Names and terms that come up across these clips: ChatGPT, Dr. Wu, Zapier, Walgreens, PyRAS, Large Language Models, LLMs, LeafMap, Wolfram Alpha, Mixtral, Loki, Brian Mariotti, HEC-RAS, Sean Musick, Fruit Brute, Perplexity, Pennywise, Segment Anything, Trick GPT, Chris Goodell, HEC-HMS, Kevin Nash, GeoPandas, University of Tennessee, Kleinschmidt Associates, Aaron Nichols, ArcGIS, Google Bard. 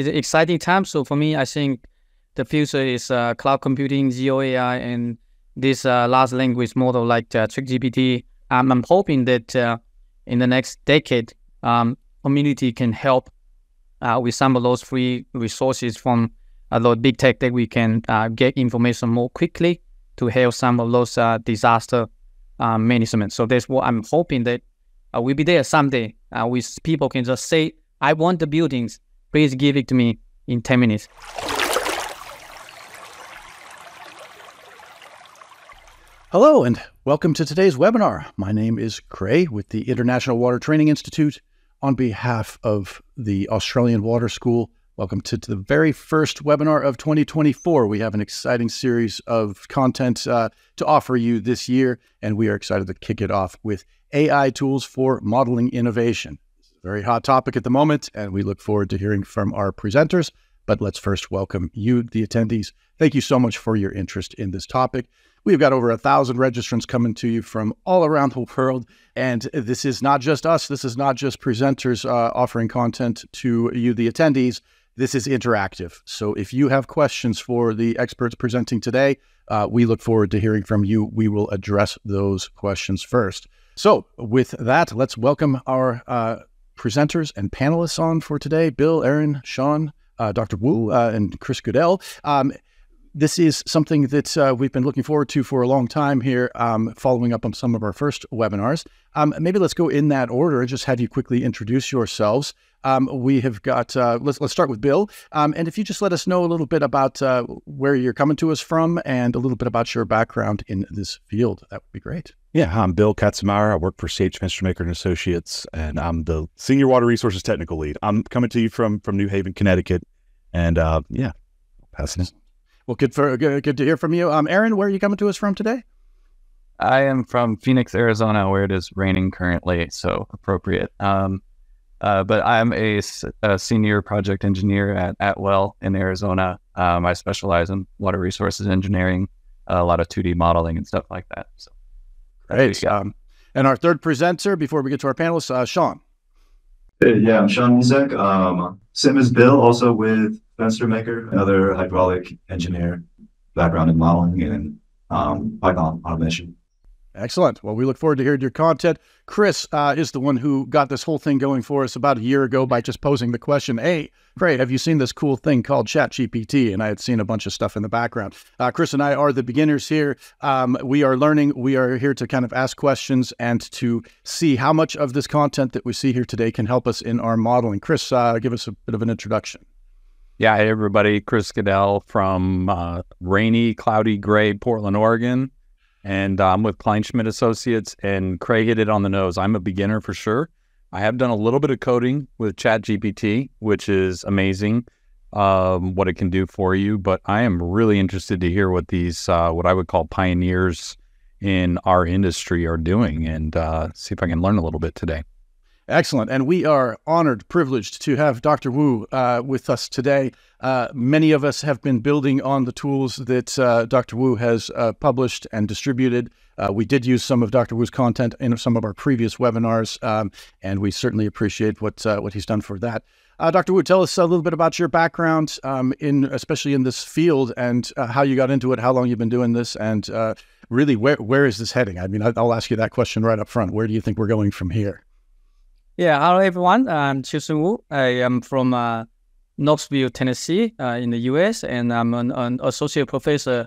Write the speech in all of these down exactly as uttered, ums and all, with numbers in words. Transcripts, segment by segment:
it's an exciting time. So for me, I think the future is uh, cloud computing, zero A I, and this uh, large language model like uh, Trick G P T. Um, I'm hoping that uh, in the next decade, um, community can help uh, with some of those free resources from uh, those big tech that we can uh, get information more quickly to help some of those uh, disaster uh, management. So that's what I'm hoping, that uh, we'll be there someday. Uh, with people can just say, I want the buildings, please give it to me in ten minutes. Hello and welcome to today's webinar. My name is Cray with the International Water Training Institute. On behalf of the Australian Water School, welcome to, to the very first webinar of twenty twenty-four. We have an exciting series of content uh, to offer you this year, and we are excited to kick it off with A I tools for modeling innovation. It's a very hot topic at the moment, and we look forward to hearing from our presenters. But let's first welcome you, the attendees. Thank you so much for your interest in this topic. We've got over a thousand registrants coming to you from all around the world. And this is not just us. This is not just presenters uh, offering content to you, the attendees. This is interactive. So if you have questions for the experts presenting today, uh, we look forward to hearing from you. We will address those questions first. So with that, let's welcome our uh, presenters and panelists on for today. Bill, Aaron, Sean, uh, Doctor Wu, uh, and Chris Goodell. Um, This is something that uh, we've been looking forward to for a long time here, um, following up on some of our first webinars. Um, maybe let's go in that order, just have you quickly introduce yourselves. Um, we have got, uh, let's, let's start with Bill. Um, and if you just let us know a little bit about uh, where you're coming to us from and a little bit about your background in this field, that would be great. Yeah, I'm Bill Katzenmeyer. I work for C H Fenstermaker and Associates, and I'm the Senior Water Resources Technical Lead. I'm coming to you from, from New Haven, Connecticut. And uh, yeah, passing it. Well, good, for, good, good to hear from you. Um, Aaron, where are you coming to us from today? I am from Phoenix, Arizona, where it is raining currently, so appropriate. Um, uh, but I'm a, a senior project engineer at Atwell in Arizona. Um, I specialize in water resources engineering, a lot of two D modeling and stuff like that. So, great. Um, and our third presenter, before we get to our panelists, uh, Sean. Hey, yeah, I'm Sean Musick. Um, same as Bill, also with Fenstermaker, another hydraulic engineer, background in modeling and um, Python automation. Excellent. Well, we look forward to hearing your content. Chris uh, is the one who got this whole thing going for us about a year ago by just posing the question, hey, Cray, have you seen this cool thing called ChatGPT? And I had seen a bunch of stuff in the background. Uh, Chris and I are the beginners here. Um, we are learning. We are here to kind of ask questions and to see how much of this content that we see here today can help us in our modeling. Chris, uh, give us a bit of an introduction. Yeah, hey everybody, Chris Goodell from uh, rainy, cloudy, gray Portland, Oregon, and I'm um, with Kleinschmidt Associates, and Cray hit it on the nose. I'm a beginner for sure. I have done a little bit of coding with ChatGPT, which is amazing, um, what it can do for you, but I am really interested to hear what these, uh, what I would call pioneers in our industry are doing, and uh, see if I can learn a little bit today. Excellent. And we are honored, privileged to have Doctor Wu uh, with us today. Uh, many of us have been building on the tools that uh, Doctor Wu has uh, published and distributed. Uh, we did use some of Doctor Wu's content in some of our previous webinars, um, and we certainly appreciate what uh, what he's done for that. Uh, Doctor Wu, tell us a little bit about your background, um, in especially in this field, and uh, how you got into it, how long you've been doing this, and uh, really, where where is this heading? I mean, I'll ask you that question right up front. Where do you think we're going from here? Yeah, hello everyone. I'm Qiusheng Wu. I am from uh, Knoxville, Tennessee, uh, in the U S, and I'm an, an associate professor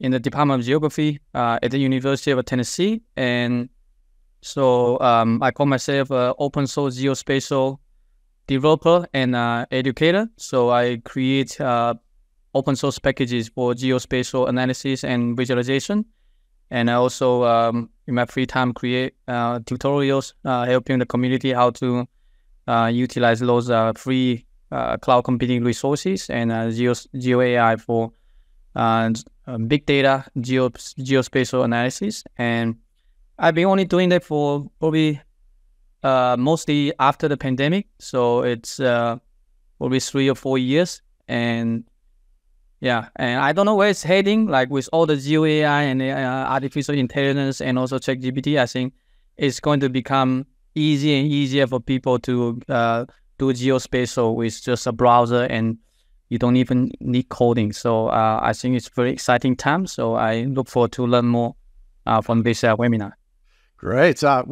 in the Department of Geography uh, at the University of Tennessee. And so um, I call myself an open source geospatial developer and uh, educator. So I create uh, open source packages for geospatial analysis and visualization. And I also, um, in my free time, create uh, tutorials uh, helping the community how to uh, utilize those uh, free uh, cloud computing resources and uh, geo, geo A I for uh, big data geo, geospatial analysis. And I've been only doing that for probably uh, mostly after the pandemic. So it's uh, probably three or four years. And yeah, and I don't know where it's heading, like with all the geo A I and uh, artificial intelligence and also ChatGPT. I think it's going to become easier and easier for people to uh, do geospatial with just a browser, and you don't even need coding. So uh, I think it's a very exciting time. So I look forward to learn more uh, from this uh, webinar. Great. Uh,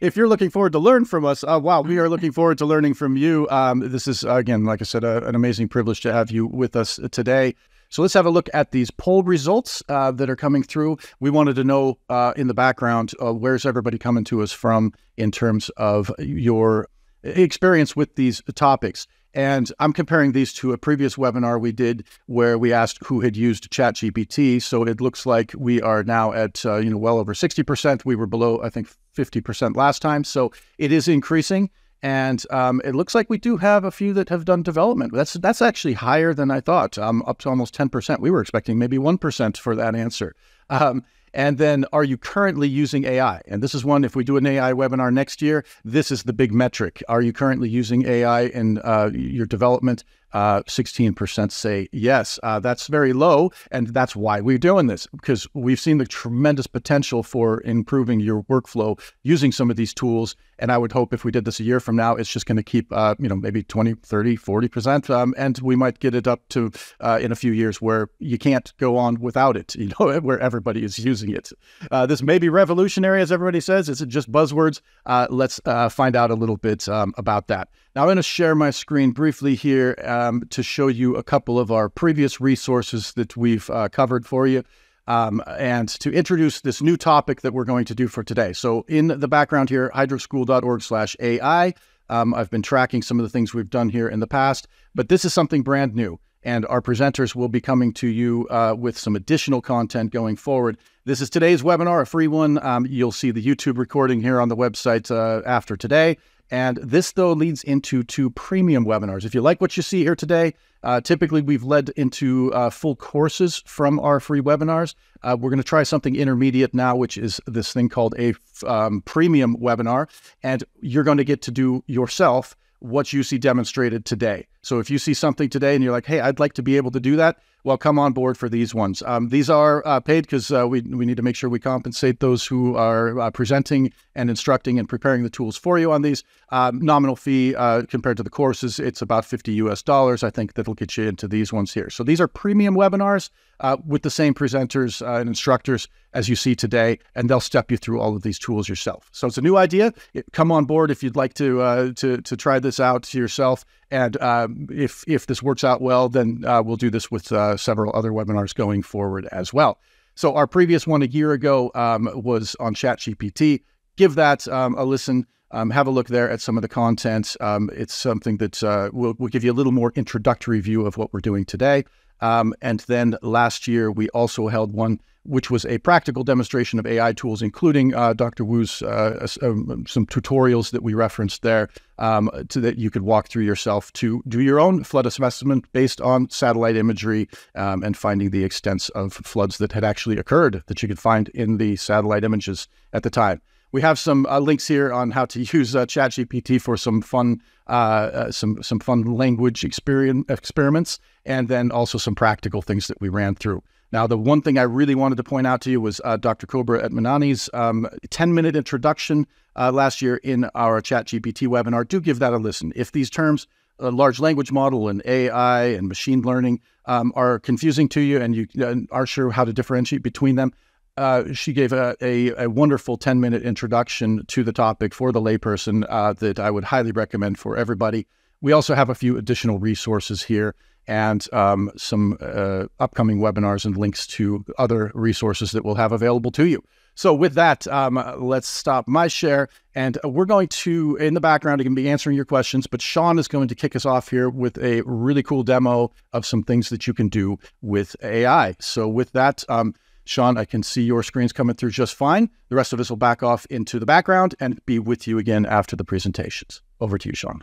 if you're looking forward to learn from us, uh, wow, we are looking forward to learning from you. Um, this is, again, like I said, uh, an amazing privilege to have you with us today. So let's have a look at these poll results uh, that are coming through. We wanted to know uh, in the background, uh, where's everybody coming to us from in terms of your experience with these topics. And I'm comparing these to a previous webinar we did where we asked who had used ChatGPT. So it looks like we are now at, uh, you know, well over sixty percent. We were below, I think, fifty percent last time. So it is increasing. And um, it looks like we do have a few that have done development. That's, that's actually higher than I thought, um, up to almost ten percent. We were expecting maybe one percent for that answer. Um, And then, are you currently using A I? And this is one, if we do an A I webinar next year, this is the big metric. Are you currently using A I in uh, your development? Uh, sixteen percent say yes. Uh, that's very low, and that's why we're doing this, because we've seen the tremendous potential for improving your workflow using some of these tools. And I would hope if we did this a year from now, it's just going to keep, uh, you know, maybe twenty, thirty, forty percent, um, and we might get it up to uh, in a few years where you can't go on without it, you know, where everybody is using it. Uh, this may be revolutionary, as everybody says. It's just buzzwords. Uh, let's uh, find out a little bit um, about that. Now, I'm going to share my screen briefly here um, to show you a couple of our previous resources that we've uh, covered for you um, and to introduce this new topic that we're going to do for today. So in the background here, hydroschool dot org slash A I. Um, I've been tracking some of the things we've done here in the past, but this is something brand new. And our presenters will be coming to you uh, with some additional content going forward. This is today's webinar, a free one. Um, you'll see the YouTube recording here on the website uh, after today. And this, though, leads into two premium webinars. If you like what you see here today, uh, typically we've led into uh, full courses from our free webinars. Uh, we're going to try something intermediate now, which is this thing called a um, premium webinar. And you're going to get to do yourself what you see demonstrated today. So if you see something today and you're like, hey, I'd like to be able to do that, well, come on board for these ones. Um, these are uh, paid because uh, we, we need to make sure we compensate those who are uh, presenting and instructing and preparing the tools for you on these. Um, nominal fee uh, compared to the courses, it's about fifty U S dollars. I think that'll get you into these ones here. So these are premium webinars uh, with the same presenters uh, and instructors as you see today, and they'll step you through all of these tools yourself. So it's a new idea. It, come on board if you'd like to, uh, to, to try this out yourself. And um, if, if this works out well, then uh, we'll do this with uh, several other webinars going forward as well. So our previous one a year ago um, was on ChatGPT. Give that um, a listen. Um, have a look there at some of the content. Um, it's something that uh, will we'll give you a little more introductory view of what we're doing today. Um, and then last year, we also held one, which was a practical demonstration of A I tools, including uh, Doctor Wu's uh, um, some tutorials that we referenced there um, to that you could walk through yourself to do your own flood assessment based on satellite imagery um, and finding the extents of floods that had actually occurred that you could find in the satellite images at the time. We have some uh, links here on how to use uh, ChatGPT for some fun, uh, uh, some some fun language experiment, experiments, and then also some practical things that we ran through. Now, the one thing I really wanted to point out to you was uh, Doctor Cobra at Manani's um, ten-minute introduction uh, last year in our ChatGPT webinar. Do give that a listen. If these terms, a large language model and A I and machine learning, um, are confusing to you and you uh, aren't sure how to differentiate between them, Uh, she gave a, a, a wonderful ten-minute introduction to the topic for the layperson uh, that I would highly recommend for everybody. We also have a few additional resources here and um, some uh, upcoming webinars and links to other resources that we'll have available to you. So with that, um, let's stop my share. And we're going to, in the background, I'm going to be answering your questions, but Sean is going to kick us off here with a really cool demo of some things that you can do with A I. So with that, um, Sean, I can see your screens coming through just fine. The rest of us will back off into the background and be with you again after the presentations. Over to you, Sean.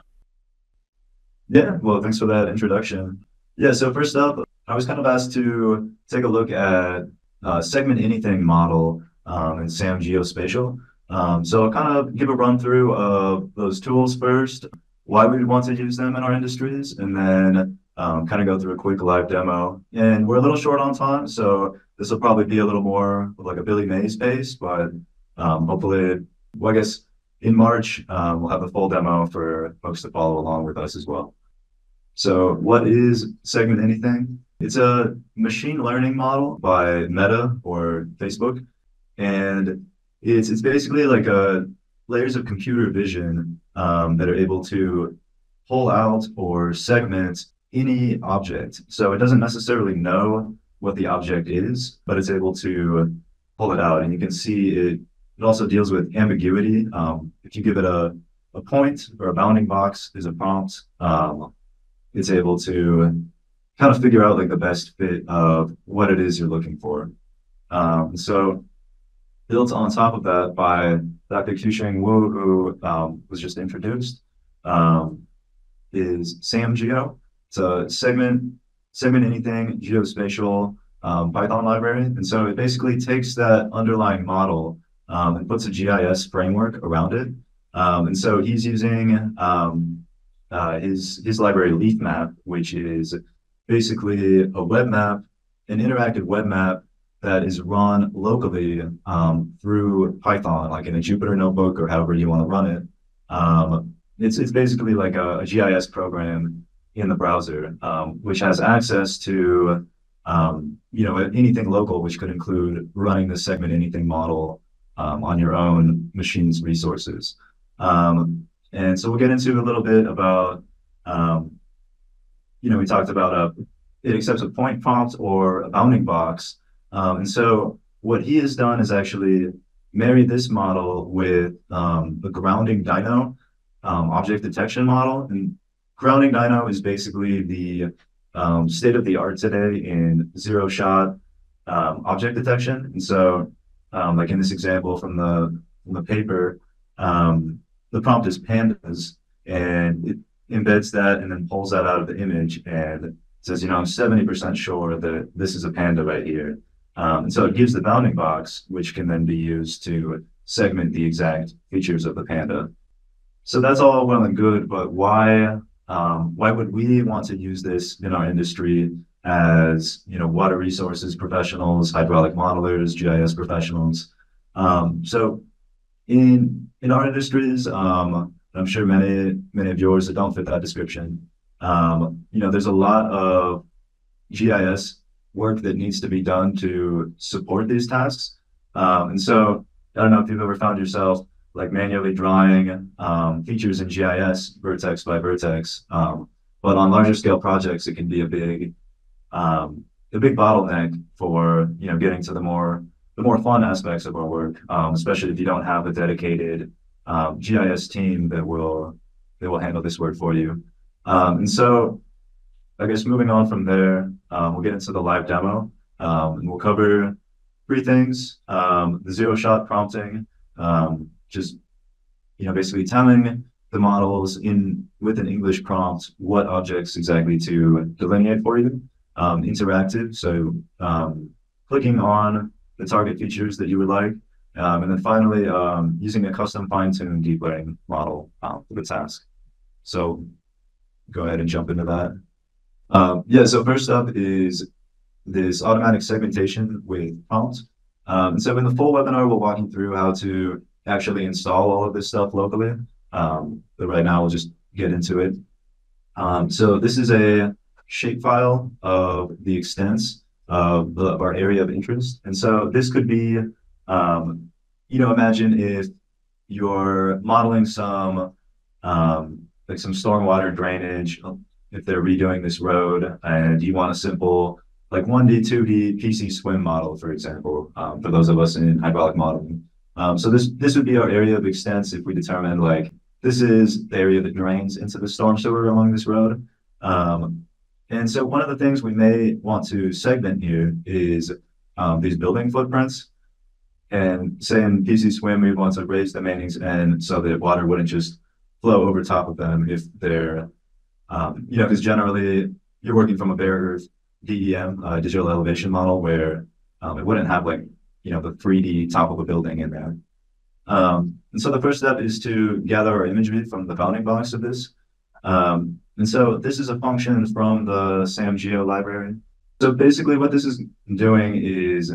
Yeah, well, thanks for that introduction. Yeah, so first up, I was kind of asked to take a look at uh, Segment Anything model um, in SAM Geospatial. Um, so I'll kind of give a run through of those tools first, why we would want to use them in our industries, and then um, kind of go through a quick live demo. And we're a little short on time, so this will probably be a little more like a Billy Mays pace, but um, hopefully, well, I guess in March. Um, we'll have a full demo for folks to follow along with us as well. So what is Segment Anything? It's a machine learning model by Meta or Facebook. And it's, it's basically like a layers of computer vision um, that are able to pull out or segment any object. So it doesn't necessarily know what the object is, but it's able to pull it out. And you can see it, it also deals with ambiguity. Um, if you give it a, a point or a bounding box is a prompt, um, it's able to kind of figure out like the best fit of what it is you're looking for. Um, so built on top of that by Doctor Qiusheng Wu, who um, was just introduced, um, is SamGeo. It's a segment, segment anything, geospatial um, Python library. And so it basically takes that underlying model um, and puts a G I S framework around it. Um, and so he's using um, uh, his, his library LeafMap, which is basically a web map, an interactive web map that is run locally um, through Python, like in a Jupyter notebook or however you want to run it. Um, it's, it's basically like a, a G I S program in the browser, um, which has access to um, you know, anything local, which could include running the Segment Anything model um, on your own machine's resources. Um, and so we'll get into a little bit about, um, you know, we talked about a, it accepts a point prompt or a bounding box. Um, and so what he has done is actually marry this model with um, the Grounding Dino um, object detection model. And Grounding Dino is basically the um, state-of-the-art today in zero-shot um, object detection. And so, um, like in this example from the, from the paper, um, the prompt is pandas, and it embeds that and then pulls that out of the image and says, you know, I'm seventy percent sure that this is a panda right here. Um, and so it gives the bounding box, which can then be used to segment the exact features of the panda. So that's all well and good, but why, um, why would we want to use this in our industry as, you know, water resources professionals, hydraulic modelers, G I S professionals? Um, so in, in our industries, um, I'm sure many, many of yours that don't fit that description, um, you know, there's a lot of G I S work that needs to be done to support these tasks. Um, and so I don't know if you've ever found yourself like manually drawing um, features in G I S vertex by vertex, um, but on larger scale projects, it can be a big, um, a big bottleneck for, you know, getting to the more, the more fun aspects of our work, um, especially if you don't have a dedicated um, G I S team that will, that will handle this work for you. Um, and so I guess moving on from there, um, we'll get into the live demo, um, and we'll cover three things. Um, the zero shot prompting, um, just, you know, basically telling the models in with an English prompt what objects exactly to delineate for you. Um, interactive, so um, clicking on the target features that you would like. Um, and then finally, um, using a custom fine-tuned deep learning model um, for the task. So go ahead and jump into that. Um, yeah, so first up is this automatic segmentation with prompt. Um, so in the full webinar, we'll walk you through how to actually install all of this stuff locally. Um, but right now, we'll just get into it. Um, so this is a shapefile of the extents of, the, of our area of interest. And so this could be, um, you know, imagine if you're modeling some, um, like some stormwater drainage, if they're redoing this road, and you want a simple, like one D, two D P C swim model, for example, um, for those of us in hydraulic modeling. Um, so this this would be our area of extents if we determined like, this is the area that drains into the storm sewer along this road. Um, and so one of the things we may want to segment here is um, these building footprints. And say in P C swim, we want to raise the mains and so that water wouldn't just flow over top of them if they're, Um, you know, because generally you're working from a bare earth D E M, uh, digital elevation model, where um, it wouldn't have like, you know, the three D top of a building in there. Um, and so the first step is to gather our imagery from the bounding box of this. Um, and so this is a function from the SamGeo library. So basically what this is doing is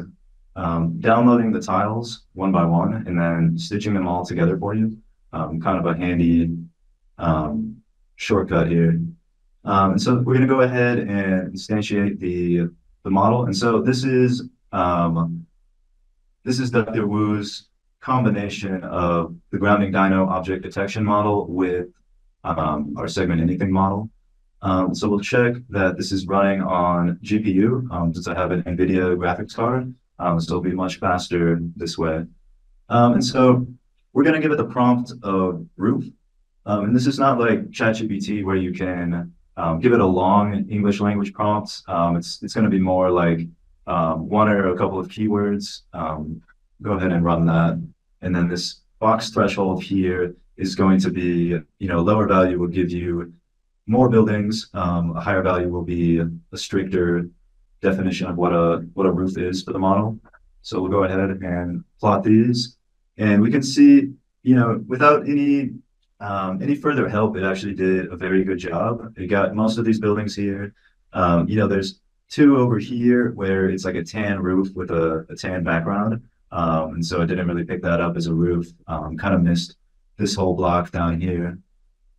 um, downloading the tiles one by one and then stitching them all together for you. um, kind of a handy um, shortcut here. Um, and so we're going to go ahead and instantiate the the model. And so this is um, this is Doctor Wu's combination of the Grounding Dino object detection model with um, our Segment Anything model. Um, so we'll check that this is running on G P U, um, since I have an NVIDIA graphics card, um, so it'll be much faster this way. Um, and so we're going to give it the prompt of roof. Um, and this is not like ChatGPT where you can um, give it a long English language prompt. Um, it's it's going to be more like um, one or a couple of keywords. Um, go ahead and run that. And then this box threshold here is going to be, you know, lower value will give you more buildings, um, a higher value will be a stricter definition of what a what a roof is for the model. So we'll go ahead and plot these, and we can see, you know, without any um, any further help, it actually did a very good job. It got most of these buildings here. Um, you know, there's two over here where it's like a tan roof with a, a tan background, um, and so it didn't really pick that up as a roof. Um, kind of missed this whole block down here.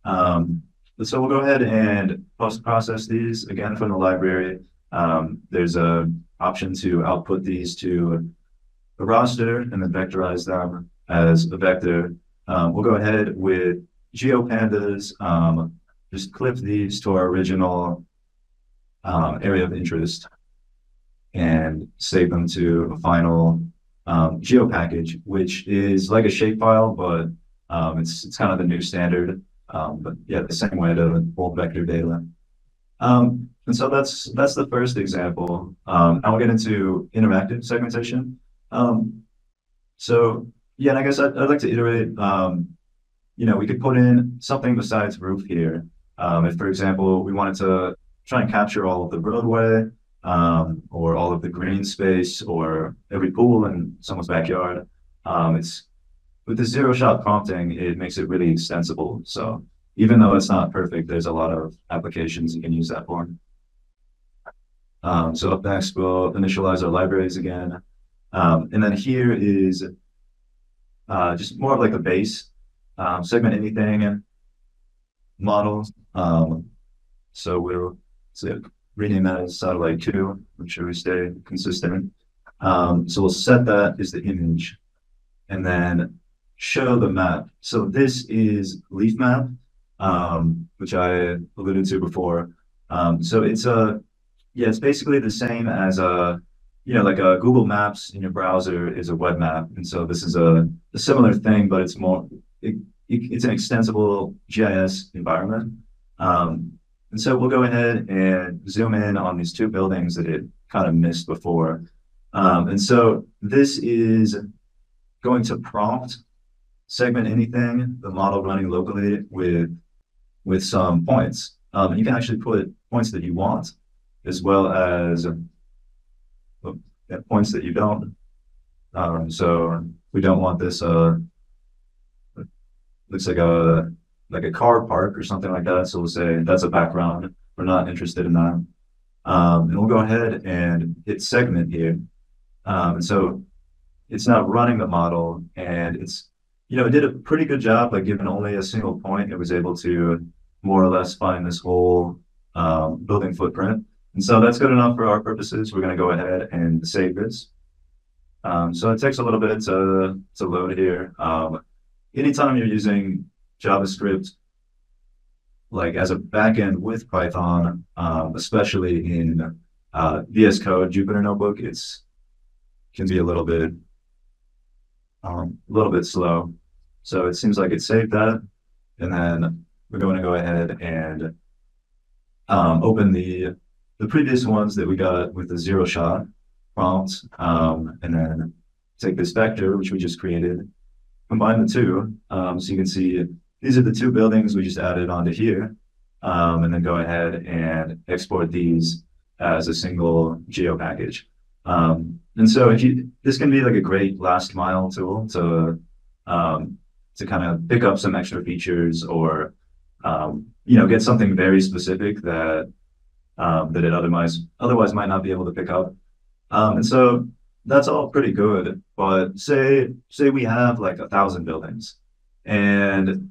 Um, So we'll go ahead and post-process these again from the library. Um, there's an option to output these to a roster and then vectorize them as a vector. Um, we'll go ahead with GeoPandas, um, just clip these to our original um, area of interest and save them to a final um, GeoPackage, which is like a shapefile, but um, it's, it's kind of the new standard. Um, but yeah, the same way to old vector data. Um, and so that's that's the first example. Um, now we'll get into interactive segmentation. Um, so yeah, and I guess I'd, I'd like to iterate, um, you know, we could put in something besides roof here. Um, if, for example, we wanted to try and capture all of the roadway um, or all of the green space or every pool in someone's backyard, um, it's with the zero-shot prompting, it makes it really extensible. So even though it's not perfect, there's a lot of applications you can use that for. Um, so up next, we'll initialize our libraries again. Um, and then here is uh, just more of like the base um, Segment Anything model. Um, so we'll so rename that as satellite two, make sure we stay consistent. Um, so we'll set that as the image and then show the map. So this is LeafMap, um, which I alluded to before. Um, so it's a, yeah, it's basically the same as a, you know, like a Google Maps in your browser is a web map. And so this is a, a similar thing, but it's more, it, it, it's an extensible G I S environment. Um, and so we'll go ahead and zoom in on these two buildings that it kind of missed before. Um, and so this is going to prompt Segment Anything, the model running locally with with some points. Um, and you can actually put points that you want, as well as uh, points that you don't. Um, so we don't want this. Uh, looks like a like a car park or something like that. So we'll say that's a background. We're not interested in that. Um, and we'll go ahead and hit segment here. Um, and so it's not running the model, and it's, you know, it did a pretty good job, like given only a single point, it was able to more or less find this whole um, building footprint. And so that's good enough for our purposes. We're going to go ahead and save this. Um, so it takes a little bit to, to load here. Um, anytime you're using JavaScript, like as a backend with Python, um, especially in uh, V S Code, Jupyter Notebook, it's can be a little bit Um, a little bit slow. So it seems like it saved that. And then we're going to go ahead and um, open the the previous ones that we got with the zero shot prompt, um, and then take this vector, which we just created, combine the two. Um, so you can see these are the two buildings we just added onto here, um, and then go ahead and export these as a single geo package. Um, and so if you, this can be like a great last mile tool to, um, to kind of pick up some extra features or, um, you know, get something very specific that, um, that it otherwise, otherwise might not be able to pick up. Um, and so that's all pretty good, but say, say we have like a thousand buildings And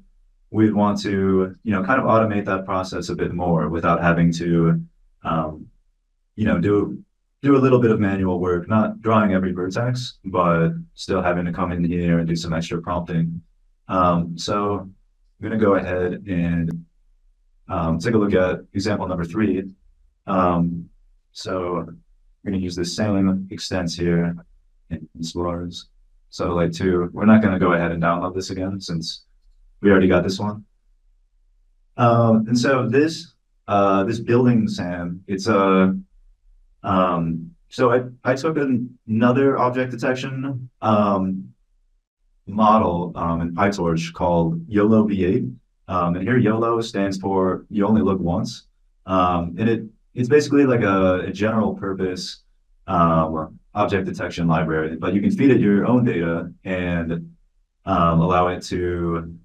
we'd want to, you know, kind of automate that process a bit more without having to, um, you know, do do a little bit of manual work, not drawing every vertex, but still having to come in here and do some extra prompting. Um, so I'm going to go ahead and um, take a look at example number three. Um, so I'm going to use the same extents here in explorers. So like two, we're not going to go ahead and download this again since we already got this one. Um, and so this uh, this building SAM, it's a, um, so I, I took an, another object detection um, model um, in PyTorch called YOLO V eight. Um, and here YOLO stands for you only look once. Um, and it it's basically like a, a general purpose um, object detection library, but you can feed it your own data and um, allow it to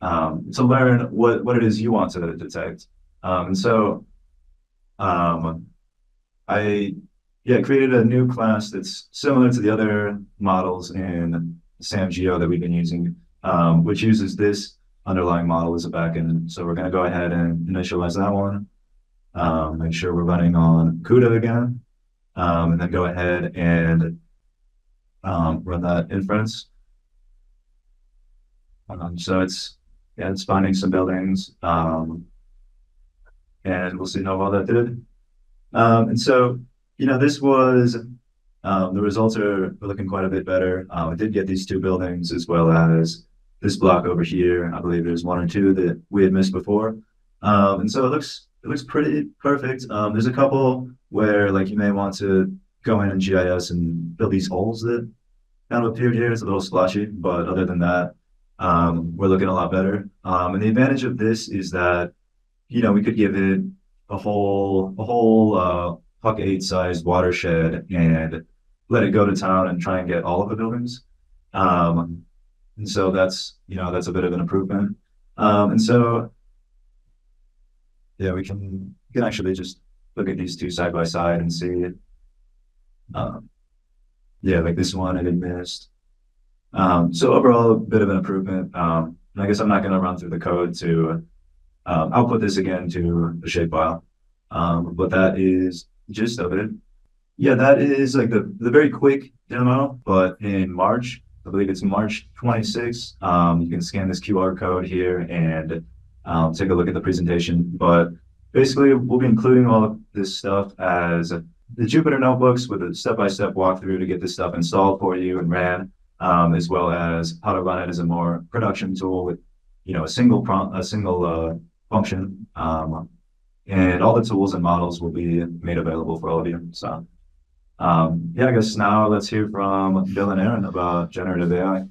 um, to learn what, what it is you want to detect. Um, and so um, I yeah created a new class that's similar to the other models in SamGeo that we've been using, um, which uses this underlying model as a backend. So we're going to go ahead and initialize that one. Um, make sure we're running on CUDA again, um, and then go ahead and um, run that inference. Um, so it's yeah, it's finding some buildings, um, and we'll see how well that did. Um, and so you know this was um, the results are looking quite a bit better. Uh, I did get these two buildings as well as this block over here. I believe there's one or two that we had missed before, um, and so it looks. It looks pretty perfect. Um, there's a couple where like you may want to go in and G I S and fill these holes that kind of appeared here. It's a little splotchy, but other than that, um, we're looking a lot better. Um, and the advantage of this is that, you know, we could give it a whole a whole uh, H E C eight sized watershed and let it go to town and try and get all of the buildings. Um, and so that's, you know, that's a bit of an improvement. Um, and so Yeah, we can we can actually just look at these two side by side and see it. Um, yeah, like this one I didn't miss. Um, so overall, a bit of an improvement. Um, and I guess I'm not going to run through the code to um, output this again to the shapefile, um, but that is gist of it. Yeah, that is like the the very quick demo. But in March, I believe it's March twenty-sixth. Um, you can scan this Q R code here and. Um, take a look at the presentation, but basically we'll be including all of this stuff as the Jupyter notebooks with a step-by-step walkthrough to get this stuff installed for you and ran, um, as well as how to run it as a more production tool with, you know, a single prompt, a single uh, function, um, and all the tools and models will be made available for all of you. So, um, yeah, I guess now let's hear from Bill and Aaron about generative A I.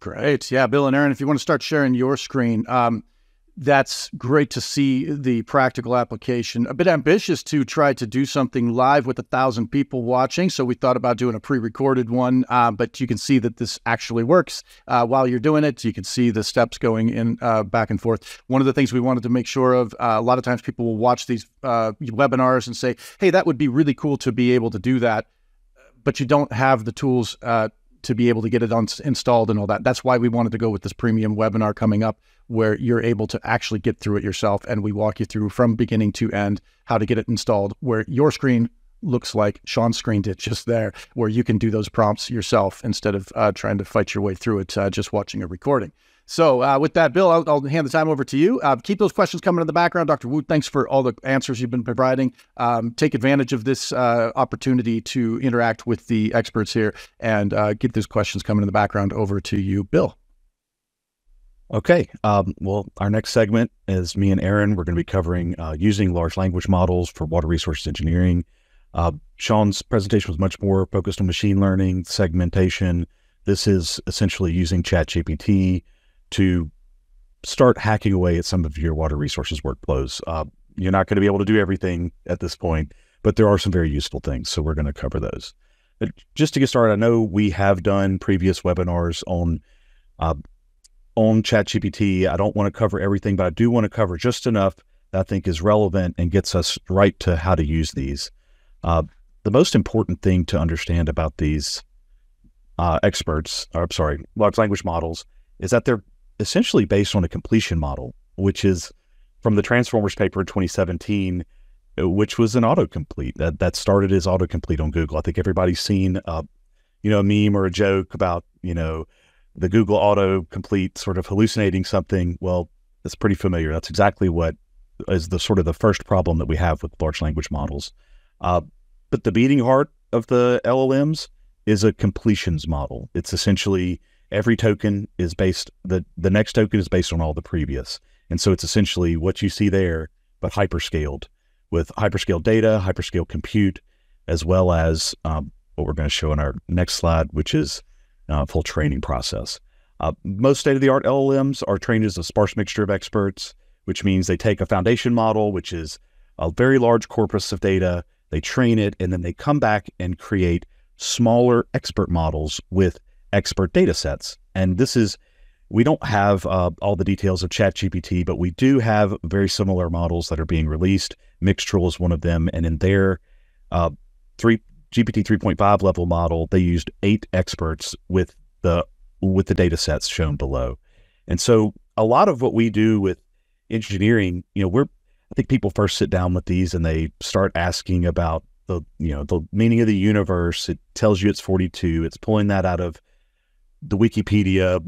Great, yeah, Bill and Aaron, if you want to start sharing your screen. Um, That's great to see the practical application. A bit ambitious to try to do something live with a thousand people watching, so we thought about doing a pre-recorded one, uh, but you can see that this actually works uh, while you're doing it. You can see the steps going in uh, back and forth. One of the things we wanted to make sure of, uh, a lot of times people will watch these uh, webinars and say, hey, that would be really cool to be able to do that, but you don't have the tools uh, to be able to get it on, installed and all that. That's why we wanted to go with this premium webinar coming up where you're able to actually get through it yourself, and we walk you through from beginning to end how to get it installed, where your screen looks like Sean's screen did just there, where you can do those prompts yourself instead of uh, trying to fight your way through it, uh, just watching a recording. So uh, with that, Bill, I'll, I'll hand the time over to you. Uh, keep those questions coming in the background. Doctor Wu, thanks for all the answers you've been providing. Um, take advantage of this uh, opportunity to interact with the experts here and uh, get those questions coming in the background. Over to you, Bill. Okay. Um, well, our next segment is me and Aaron. We're going to be covering uh, using large language models for water resources engineering. Uh, Sean's presentation was much more focused on machine learning, segmentation. This is essentially using ChatGPT to start hacking away at some of your water resources workflows. Uh, you're not going to be able to do everything at this point, but there are some very useful things, so we're going to cover those. But just to get started, I know we have done previous webinars on uh, on ChatGPT. I don't want to cover everything, but I do want to cover just enough that I think is relevant and gets us right to how to use these. Uh, the most important thing to understand about these uh, experts, or I'm sorry, large language models, is that they're essentially based on a completion model, which is from the Transformers paper in twenty seventeen, which was an autocomplete that, that started as autocomplete on Google. I think everybody's seen, uh, you know, a meme or a joke about, you know, the Google autocomplete sort of hallucinating something. Well, that's pretty familiar. That's exactly what is the sort of the first problem that we have with large language models. Uh, but the beating heart of the L L Ms is a completions model. It's essentially every token is based, the, the next token is based on all the previous. And so it's essentially what you see there, but hyperscaled, with hyperscale data, hyperscale compute, as well as um, what we're going to show in our next slide, which is uh, full training process. Uh, most state-of-the-art L L Ms are trained as a sparse mixture of experts, which means they take a foundation model, which is a very large corpus of data, they train it, and then they come back and create smaller expert models with expert data sets. And this is, we don't have uh, all the details of ChatGPT, but we do have very similar models that are being released. Mixtral is one of them. And in their uh, three, G P T three point five level model, they used eight experts with the, with the data sets shown below. And so a lot of what we do with engineering, you know, we're, I think people first sit down with these and they start asking about the, you know, the meaning of the universe. It tells you it's forty-two. It's pulling that out of the Wikipedia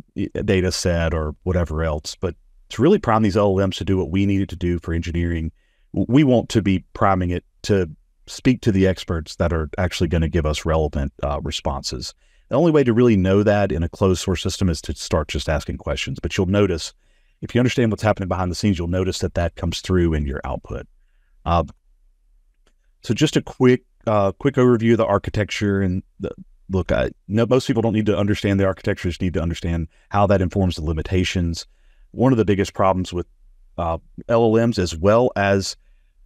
data set or whatever else. But to really prime these L L Ms to do what we needed to do for engineering, we want to be priming it to speak to the experts that are actually going to give us relevant uh, responses. The only way to really know that in a closed source system is to start just asking questions. But you'll notice, if you understand what's happening behind the scenes, you'll notice that that comes through in your output. Uh, so just a quick uh, quick overview of the architecture. And the, look, I, no, most people don't need to understand the architecture, just need to understand how that informs the limitations. One of the biggest problems with uh, L L Ms as well as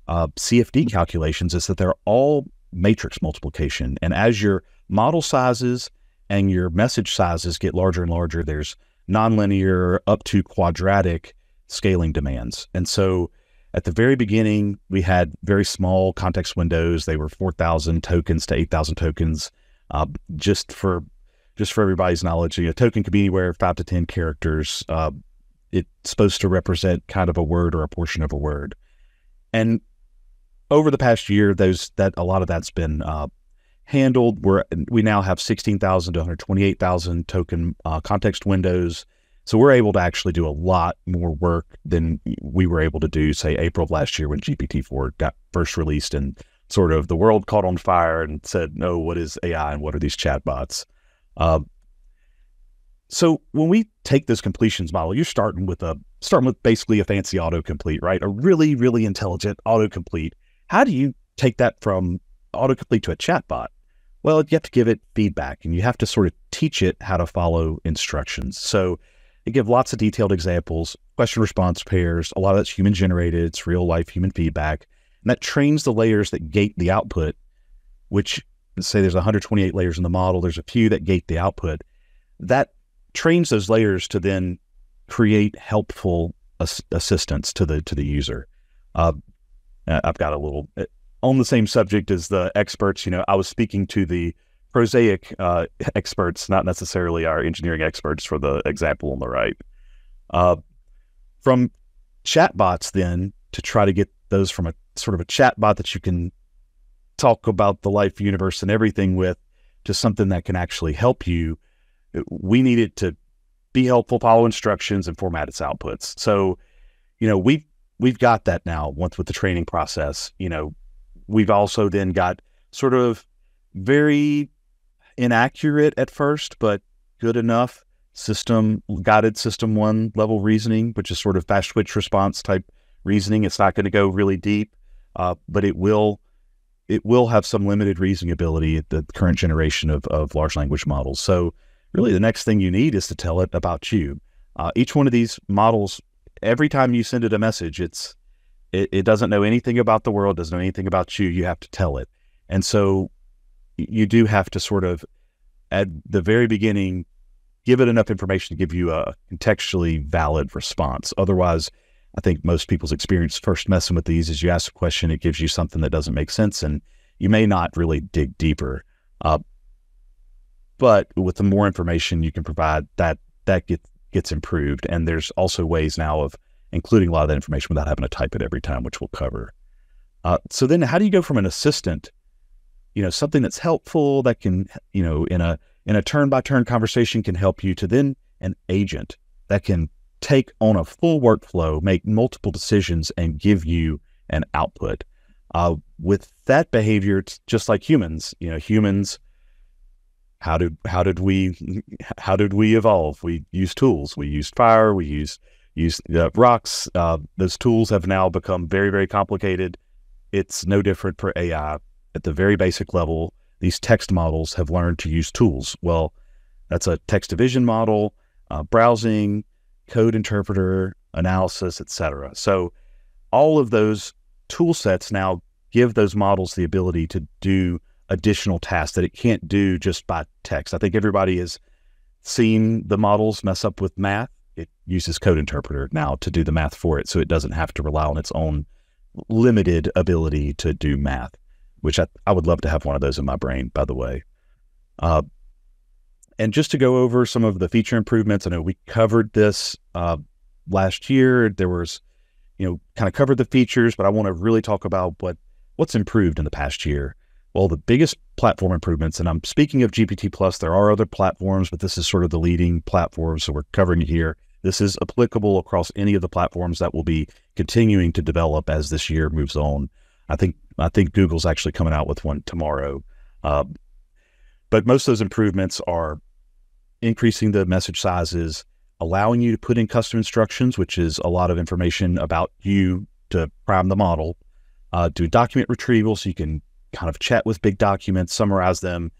uh, C F D calculations is that they're all matrix multiplication. And as your model sizes and your message sizes get larger and larger, there's nonlinear up to quadratic scaling demands. And so at the very beginning, we had very small context windows. They were four thousand tokens to eight thousand tokens. Uh, just for just for everybody's knowledge, a token could be anywhere five to ten characters. Uh, it's supposed to represent kind of a word or a portion of a word. And over the past year, those that a lot of that's been uh, handled. We're, we now have sixteen thousand to one hundred twenty-eight thousand token uh, context windows. So we're able to actually do a lot more work than we were able to do, say, April of last year when G P T four got first released and sort of the world caught on fire and said, no, what is A I and what are these chatbots? Uh, so when we take this completions model, you're starting with a starting with basically a fancy autocomplete, right? A really, really intelligent autocomplete. How do you take that from autocomplete to a chatbot? Well, you have to give it feedback and you have to sort of teach it how to follow instructions. So they give lots of detailed examples, question response pairs, a lot of that's human generated, it's real life human feedback. And that trains the layers that gate the output, which let's say there's one hundred twenty-eight layers in the model, there's a few that gate the output. That trains those layers to then create helpful ass assistance to the to the user. Uh, I've got a little, on the same subject as the experts, you know, I was speaking to the prosaic uh, experts, not necessarily our engineering experts for the example on the right. Uh, from chatbots then, to try to get those from a sort of a chatbot that you can talk about the life, universe, and everything with, to something that can actually help you, we need it to be helpful, follow instructions, and format its outputs. So, you know, we've, we've got that now once with the training process. You know, we've also then got sort of very inaccurate at first, but good enough system guided system one level reasoning, which is sort of fast twitch response type reasoning. It's not going to go really deep, uh, but it will it will have some limited reasoning ability at the current generation of, of large language models. So really the next thing you need is to tell it about you. Uh, each one of these models, every time you send it a message, it's it, it doesn't know anything about the world, doesn't know anything about you. You have to tell it. And so you do have to sort of at the very beginning, give it enough information to give you a contextually valid response. Otherwise, I think most people's experience first messing with these is you ask a question, it gives you something that doesn't make sense, and you may not really dig deeper. Uh, but with the more information you can provide, that that gets, gets improved. And there's also ways now of including a lot of that information without having to type it every time, which we'll cover. Uh, so then how do you go from an assistant, you know, something that's helpful that can, you know, in a, in a turn-by-turn conversation can help you, to then an agent that can take on a full workflow, make multiple decisions, and give you an output. Uh, with that behavior, it's just like humans, you know, humans, how did, how did we, how did we evolve? We used tools, we used fire, we used, used uh, rocks. Uh, those tools have now become very, very complicated. It's no different for A I. At the very basic level, these text models have learned to use tools. Well, that's a text division model, uh, browsing, code interpreter, analysis, et cetera. So all of those tool sets now give those models the ability to do additional tasks that it can't do just by text. I think everybody has seen the models mess up with math. It uses code interpreter now to do the math for it, so it doesn't have to rely on its own limited ability to do math, which I, I would love to have one of those in my brain, by the way. Uh, and just to go over some of the feature improvements, I know we covered this uh, last year. There was, you know, kind of covered the features, but I want to really talk about what, what's improved in the past year. Well, the biggest platform improvements, and I'm speaking of G P T plus, there are other platforms, but this is sort of the leading platform, so we're covering it here. This is applicable across any of the platforms that will be continuing to develop as this year moves on. I think I think Google's actually coming out with one tomorrow. Uh, but most of those improvements are increasing the message sizes, allowing you to put in custom instructions, which is a lot of information about you to prime the model, uh, do document retrieval so you can kind of chat with big documents, summarize them,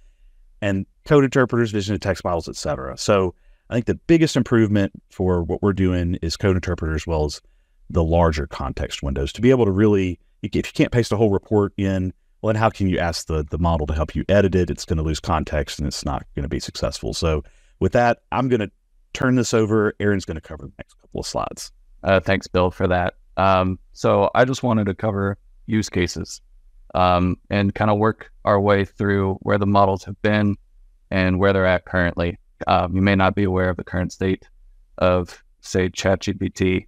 and code interpreters, vision to text models, et cetera. So I think the biggest improvement for what we're doing is code interpreters, as well as the larger context windows, to be able to really, if you can't paste a whole report in, well, then how can you ask the, the model to help you edit it? It's going to lose context and it's not going to be successful. So with that, I'm going to turn this over. Aaron's going to cover the next couple of slides. Uh, thanks, Bill, for that. Um, so I just wanted to cover use cases um, and kind of work our way through where the models have been and where they're at currently. Um, you may not be aware of the current state of, say, ChatGPT.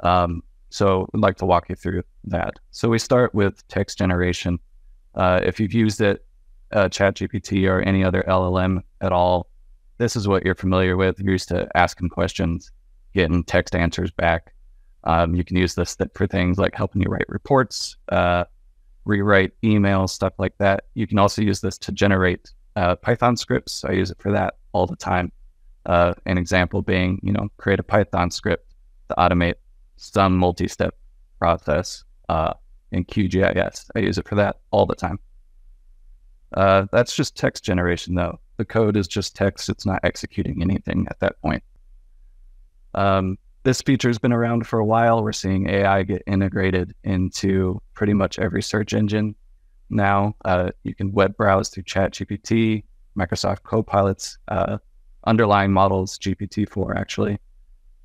Um, so I'd like to walk you through that. So we start with text generation. Uh, if you've used it, uh, ChatGPT or any other L L M at all, this is what you're familiar with. You're used to asking questions, getting text answers back. Um, you can use this for things like helping you write reports, uh, rewrite emails, stuff like that. You can also use this to generate uh, Python scripts. I use it for that all the time. Uh, an example being, you know, create a Python script to automate some multi-step process uh, in Q G I S. I use it for that all the time. Uh, that's just text generation, though. The code is just text. It's not executing anything at that point. Um, this feature has been around for a while. We're seeing A I get integrated into pretty much every search engine now. Uh, you can web browse through ChatGPT, Microsoft Copilot's uh, underlying models, G P T four, actually.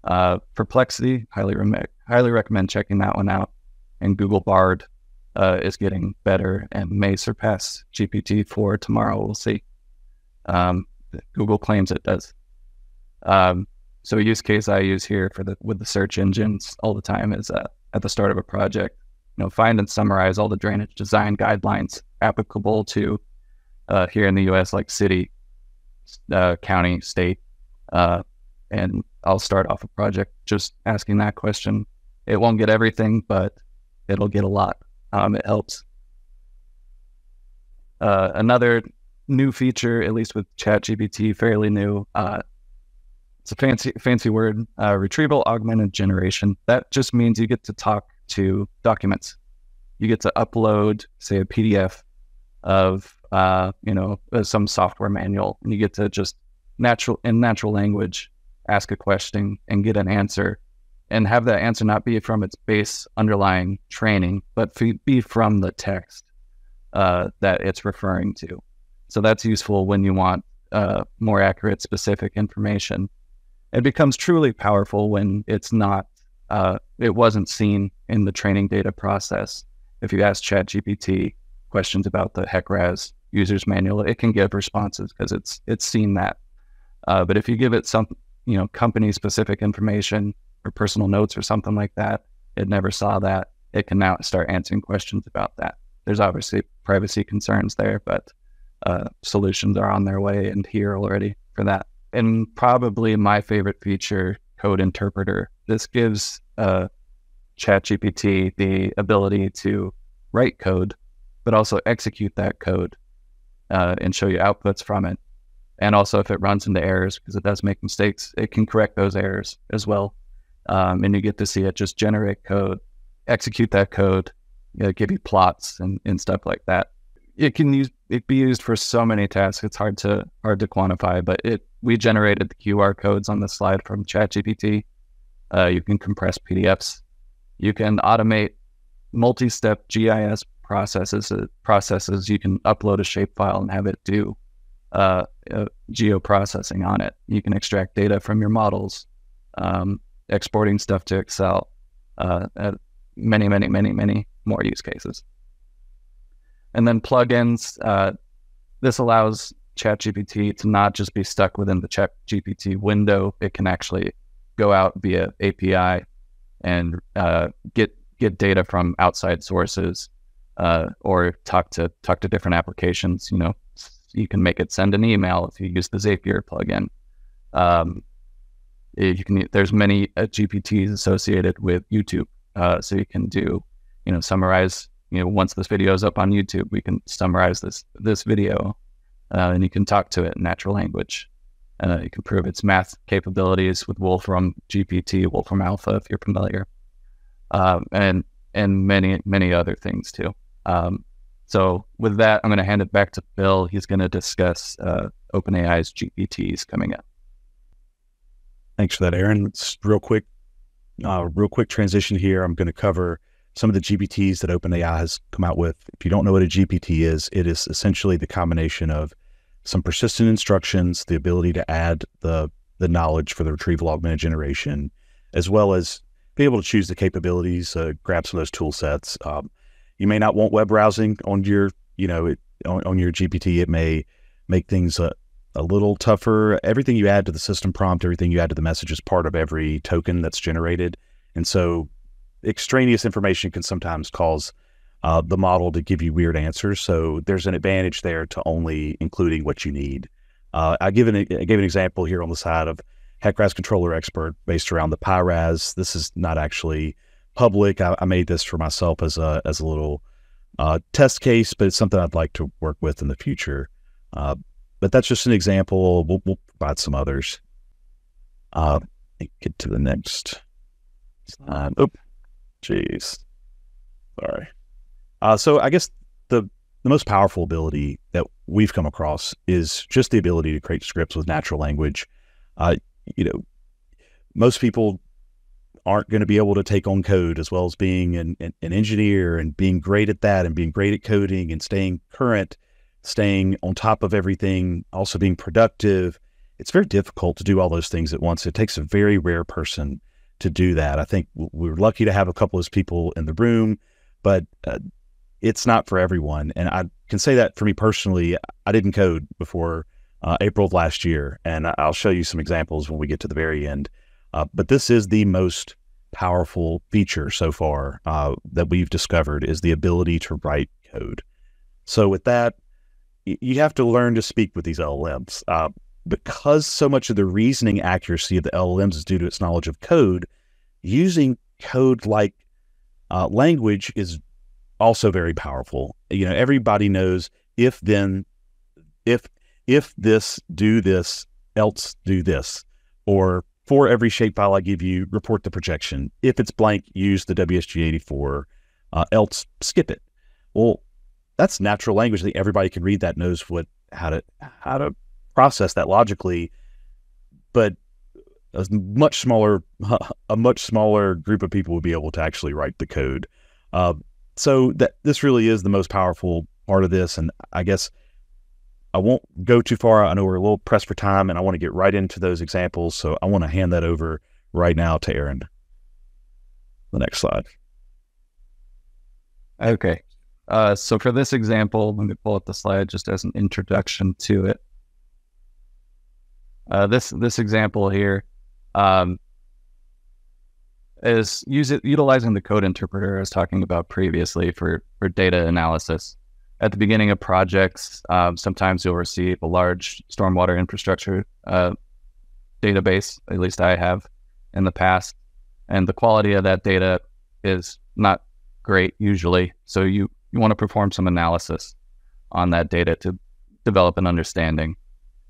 Uh, Perplexity, highly, re highly recommend checking that one out. And Google Bard uh, is getting better and may surpass G P T four tomorrow. We'll see. Um, Google claims it does. Um, so a use case I use here for the with the search engines all the time is uh, at the start of a project, you know, find and summarize all the drainage design guidelines applicable to uh, here in the U S, like city, uh, county, state, uh, and I'll start off a project just asking that question. It won't get everything, but it'll get a lot. Um, it helps. Uh, another new feature, at least with ChatGPT, fairly new. Uh, it's a fancy fancy word, uh, retrieval augmented generation. That just means you get to talk to documents. You get to upload, say, a P D F of uh, you know some software manual, and you get to just natural in natural language ask a question and get an answer, and have that answer not be from its base underlying training, but be from the text uh, that it's referring to. So that's useful when you want uh, more accurate, specific information. It becomes truly powerful when it's not, uh, it wasn't seen in the training data process. If you ask ChatGPT questions about the H E C R A S user's manual, it can give responses because it's it's seen that. Uh, but if you give it some you know, company specific information or personal notes or something like that. It never saw that. It can now start answering questions about that. There's obviously privacy concerns there, but uh, solutions are on their way and here already for that. And probably my favorite feature, Code Interpreter. This gives uh, ChatGPT the ability to write code, but also execute that code uh, and show you outputs from it. And also if it runs into errors, because it does make mistakes, it can correct those errors as well. Um, and you get to see it just generate code, execute that code, you know, give you plots and, and stuff like that. It can use it be used for so many tasks. It's hard to hard to quantify, but it we generated the Q R codes on the slide from ChatGPT. Uh, you can compress P D Fs. You can automate multi-step G I S processes. Uh, processes you can upload a shapefile and have it do uh, uh, geoprocessing on it. You can extract data from your models, um, exporting stuff to Excel. Uh, uh, many, many, many, many more use cases. And then plugins. Uh, this allows ChatGPT to not just be stuck within the ChatGPT window. It can actually go out via A P I and uh, get get data from outside sources, uh, or talk to talk to different applications. You know, you can make it send an email if you use the Zapier plugin. Um, you can there's many uh, G P Ts associated with YouTube, uh, so you can do you know summarize. You know, once this video is up on YouTube, we can summarize this this video, uh, and you can talk to it in natural language. Uh, you can prove its math capabilities with Wolfram G P T, Wolfram Alpha, if you're familiar, um, and and many many other things too. Um, so with that, I'm going to hand it back to Bill. He's going to discuss uh, OpenAI's G P Ts coming up. Thanks for that, Aaron. It's real quick, uh, real quick transition here. I'm going to cover some of the G P Ts that OpenAI has come out with. If you don't know what a G P T is, it is essentially the combination of some persistent instructions, the ability to add the the knowledge for the retrieval augmented generation, as well as be able to choose the capabilities, uh, grab some of those tool sets. Um, you may not want web browsing on your, you know, it, on, on your G P T. It may make things a, a little tougher. Everything you add to the system prompt, everything you add to the message is part of every token that's generated. And so extraneous information can sometimes cause uh, the model to give you weird answers. So there's an advantage there to only including what you need. Uh, I, give an, I gave an example here on the side of H E C-R A S Controller Expert based around the PyRAS. This is not actually public. I, I made this for myself as a, as a little uh, test case, but it's something I'd like to work with in the future. Uh, but that's just an example. We'll, we'll provide some others. Uh, get to the next slide. Oops. Jeez. Sorry. Uh, so I guess the, the most powerful ability that we've come across is just the ability to create scripts with natural language. Uh, you know, most people aren't going to be able to take on code, as well as being an, an, an engineer and being great at that and being great at coding and staying current, staying on top of everything, also being productive. It's very difficult to do all those things at once. It takes a very rare person to do that. I think we were lucky to have a couple of those people in the room, but uh, it's not for everyone. And I can say that for me personally, I didn't code before uh, April of last year. And I'll show you some examples when we get to the very end. Uh, but this is the most powerful feature so far uh, that we've discovered, is the ability to write code. So with that, you have to learn to speak with these L L Ms. Uh, Because so much of the reasoning accuracy of the L L Ms is due to its knowledge of code, using code-like uh, language is also very powerful. You know, everybody knows if then, if if this, do this, else do this, or for every shapefile I give you, report the projection. If it's blank, use the W S G eighty-four, uh, else skip it. Well, that's natural language. I think everybody can read that, knows what how to how to. process that logically, but a much smaller a much smaller group of people would be able to actually write the code. Uh, so that this really is the most powerful part of this, and I guess I won't go too far. I know we're a little pressed for time, and I want to get right into those examples, so I want to hand that over right now to Aaron. The next slide. Okay. Uh, so for this example, let me pull up the slide just as an introduction to it. Uh, this this example here, um, is use it, utilizing the code interpreter I was talking about previously for, for data analysis. At the beginning of projects, um, sometimes you'll receive a large stormwater infrastructure uh, database, at least I have in the past, and the quality of that data is not great usually. So you, you want to perform some analysis on that data to develop an understanding.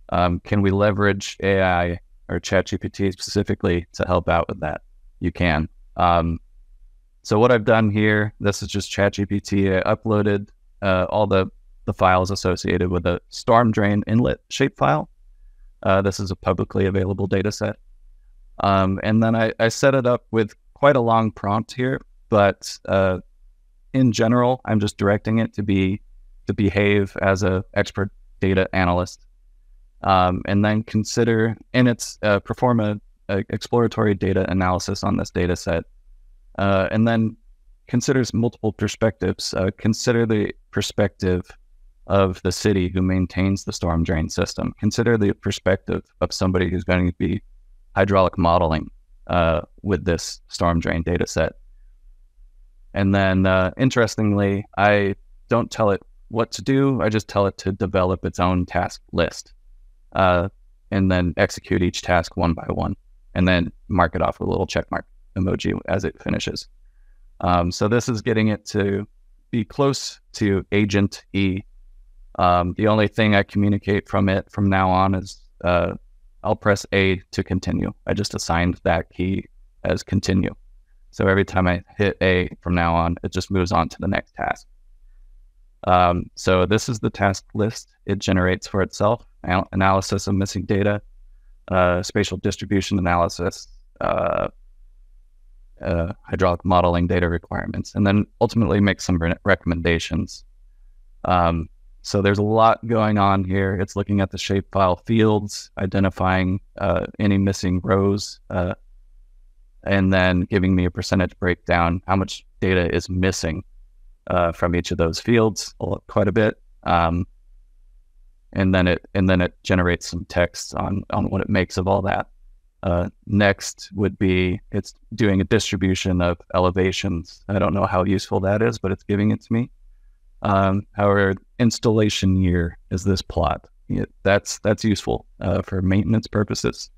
Um, can we leverage A I or ChatGPT specifically to help out with that? You can. Um, so what I've done here, this is just ChatGPT. I uploaded uh, all the, the files associated with a storm drain inlet shapefile. Uh, this is a publicly available data set. Um, and then I, I set it up with quite a long prompt here, but uh, in general, I'm just directing it to be to behave as an expert data analyst, um, and then consider, and it's uh, perform a, a exploratory data analysis on this data set, uh, and then considers multiple perspectives. Uh, consider the perspective of the city who maintains the storm drain system. Consider the perspective of somebody who's going to be hydraulic modeling uh, with this storm drain data set. And then, uh, interestingly, I don't tell it what to do. I just tell it to develop its own task list uh, and then execute each task one by one, and then mark it off with a little checkmark emoji as it finishes. Um, so this is getting it to be close to agent E. Um, the only thing I communicate from it from now on is uh, I'll press A to continue. I just assigned that key as continue. So every time I hit A from now on, it just moves on to the next task. Um, so this is the task list it generates for itself: An analysis of missing data, uh, spatial distribution analysis, uh, uh, hydraulic modeling data requirements, and then ultimately make some re recommendations. Um, so there's a lot going on here. It's looking at the shapefile fields, identifying uh, any missing rows, uh, and then giving me a percentage breakdown, how much data is missing uh, from each of those fields, quite a bit. Um, and then it and then it generates some text on, on what it makes of all that. Uh, next would be it's doing a distribution of elevations. I don't know how useful that is, but it's giving it to me. Um, however, installation year is this plot. It, that's, that's useful uh, for maintenance purposes.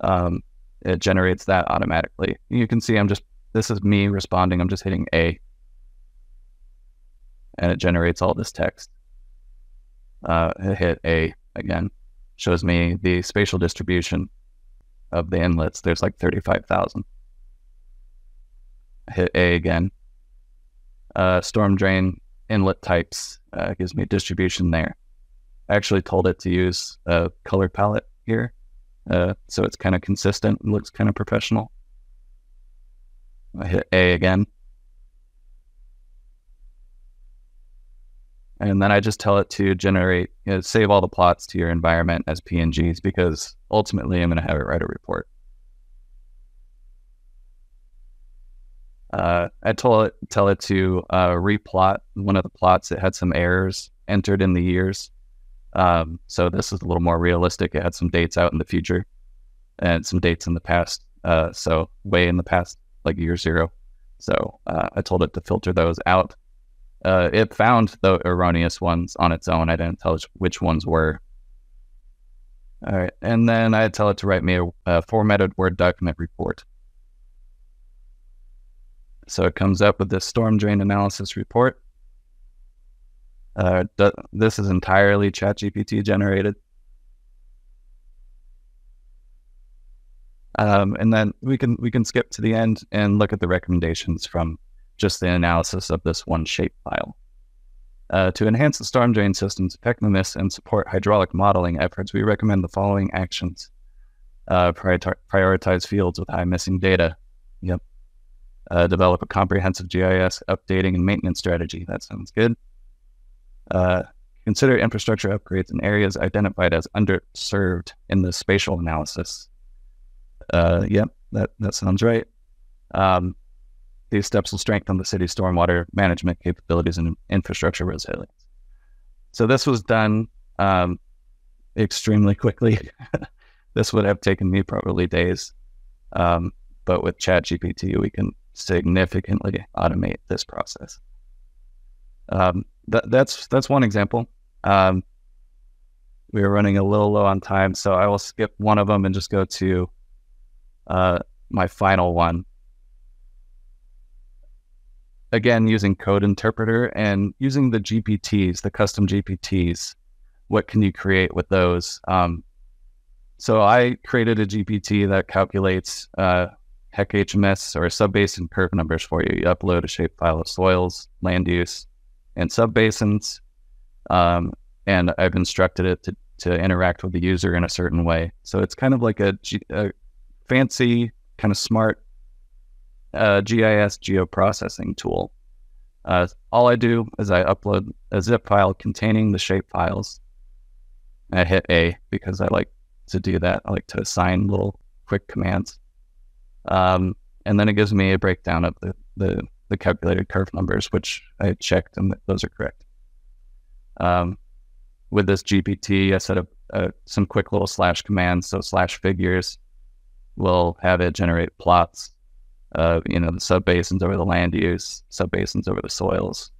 Um, It generates that automatically. You can see I'm just, this is me responding. I'm just hitting A. And it generates all this text. Uh, I hit A again. Shows me the spatial distribution of the inlets. There's like thirty-five thousand. Hit A again. Uh, storm drain inlet types uh, gives me distribution there. I actually told it to use a color palette here. Uh, so it's kind of consistent, looks kind of professional. I hit A again. And then I just tell it to generate, you know, save all the plots to your environment as P N Gs, because ultimately I'm going to have it write a report. Uh, I told it, tell it to uh, replot one of the plots. It had some errors entered in the years. Um, so this is a little more realistic. It had some dates out in the future and some dates in the past. Uh, so way in the past, like year zero. So, uh, I told it to filter those out. Uh, it found the erroneous ones on its own. I didn't tell it which ones were. All right. And then I tell it to write me a, a formatted Word document report. So it comes up with this storm drain analysis report. Uh, this is entirely ChatGPT generated. Um, and then we can we can skip to the end and look at the recommendations from just the analysis of this one shapefile. Uh, to enhance the storm drain system's effectiveness and support hydraulic modeling efforts, we recommend the following actions. Uh, prioritize fields with high missing data. Yep. Uh, develop a comprehensive G I S updating and maintenance strategy. That sounds good. Uh, consider infrastructure upgrades in areas identified as underserved in the spatial analysis. Uh, yep, that, that sounds right. Um, these steps will strengthen the city's stormwater management capabilities and infrastructure resilience. So this was done um, extremely quickly. This would have taken me probably days Um, but with ChatGPT, we can significantly automate this process. Um, th that's that's one example. Um, we are running a little low on time, so I will skip one of them and just go to uh, my final one. Again, using code interpreter and using the G P Ts, the custom G P Ts, what can you create with those? Um, so I created a G P T that calculates uh, H E C H M S or subbasin curve numbers for you. You upload a shapefile of soils, land use, and subbasins. Um, and I've instructed it to, to interact with the user in a certain way. So it's kind of like a, a fancy, kind of smart Uh, G I S geoprocessing tool. Uh, all I do is I upload a zip file containing the shape files. I hit A because I like to do that. I like to assign little quick commands. Um, and then it gives me a breakdown of the, the, the calculated curve numbers, which I checked and those are correct. Um, with this G P T, I set up uh, some quick little slash commands. So slash figures will have it generate plots. Uh, you know, the subbasins over the land use, subbasins over the soils.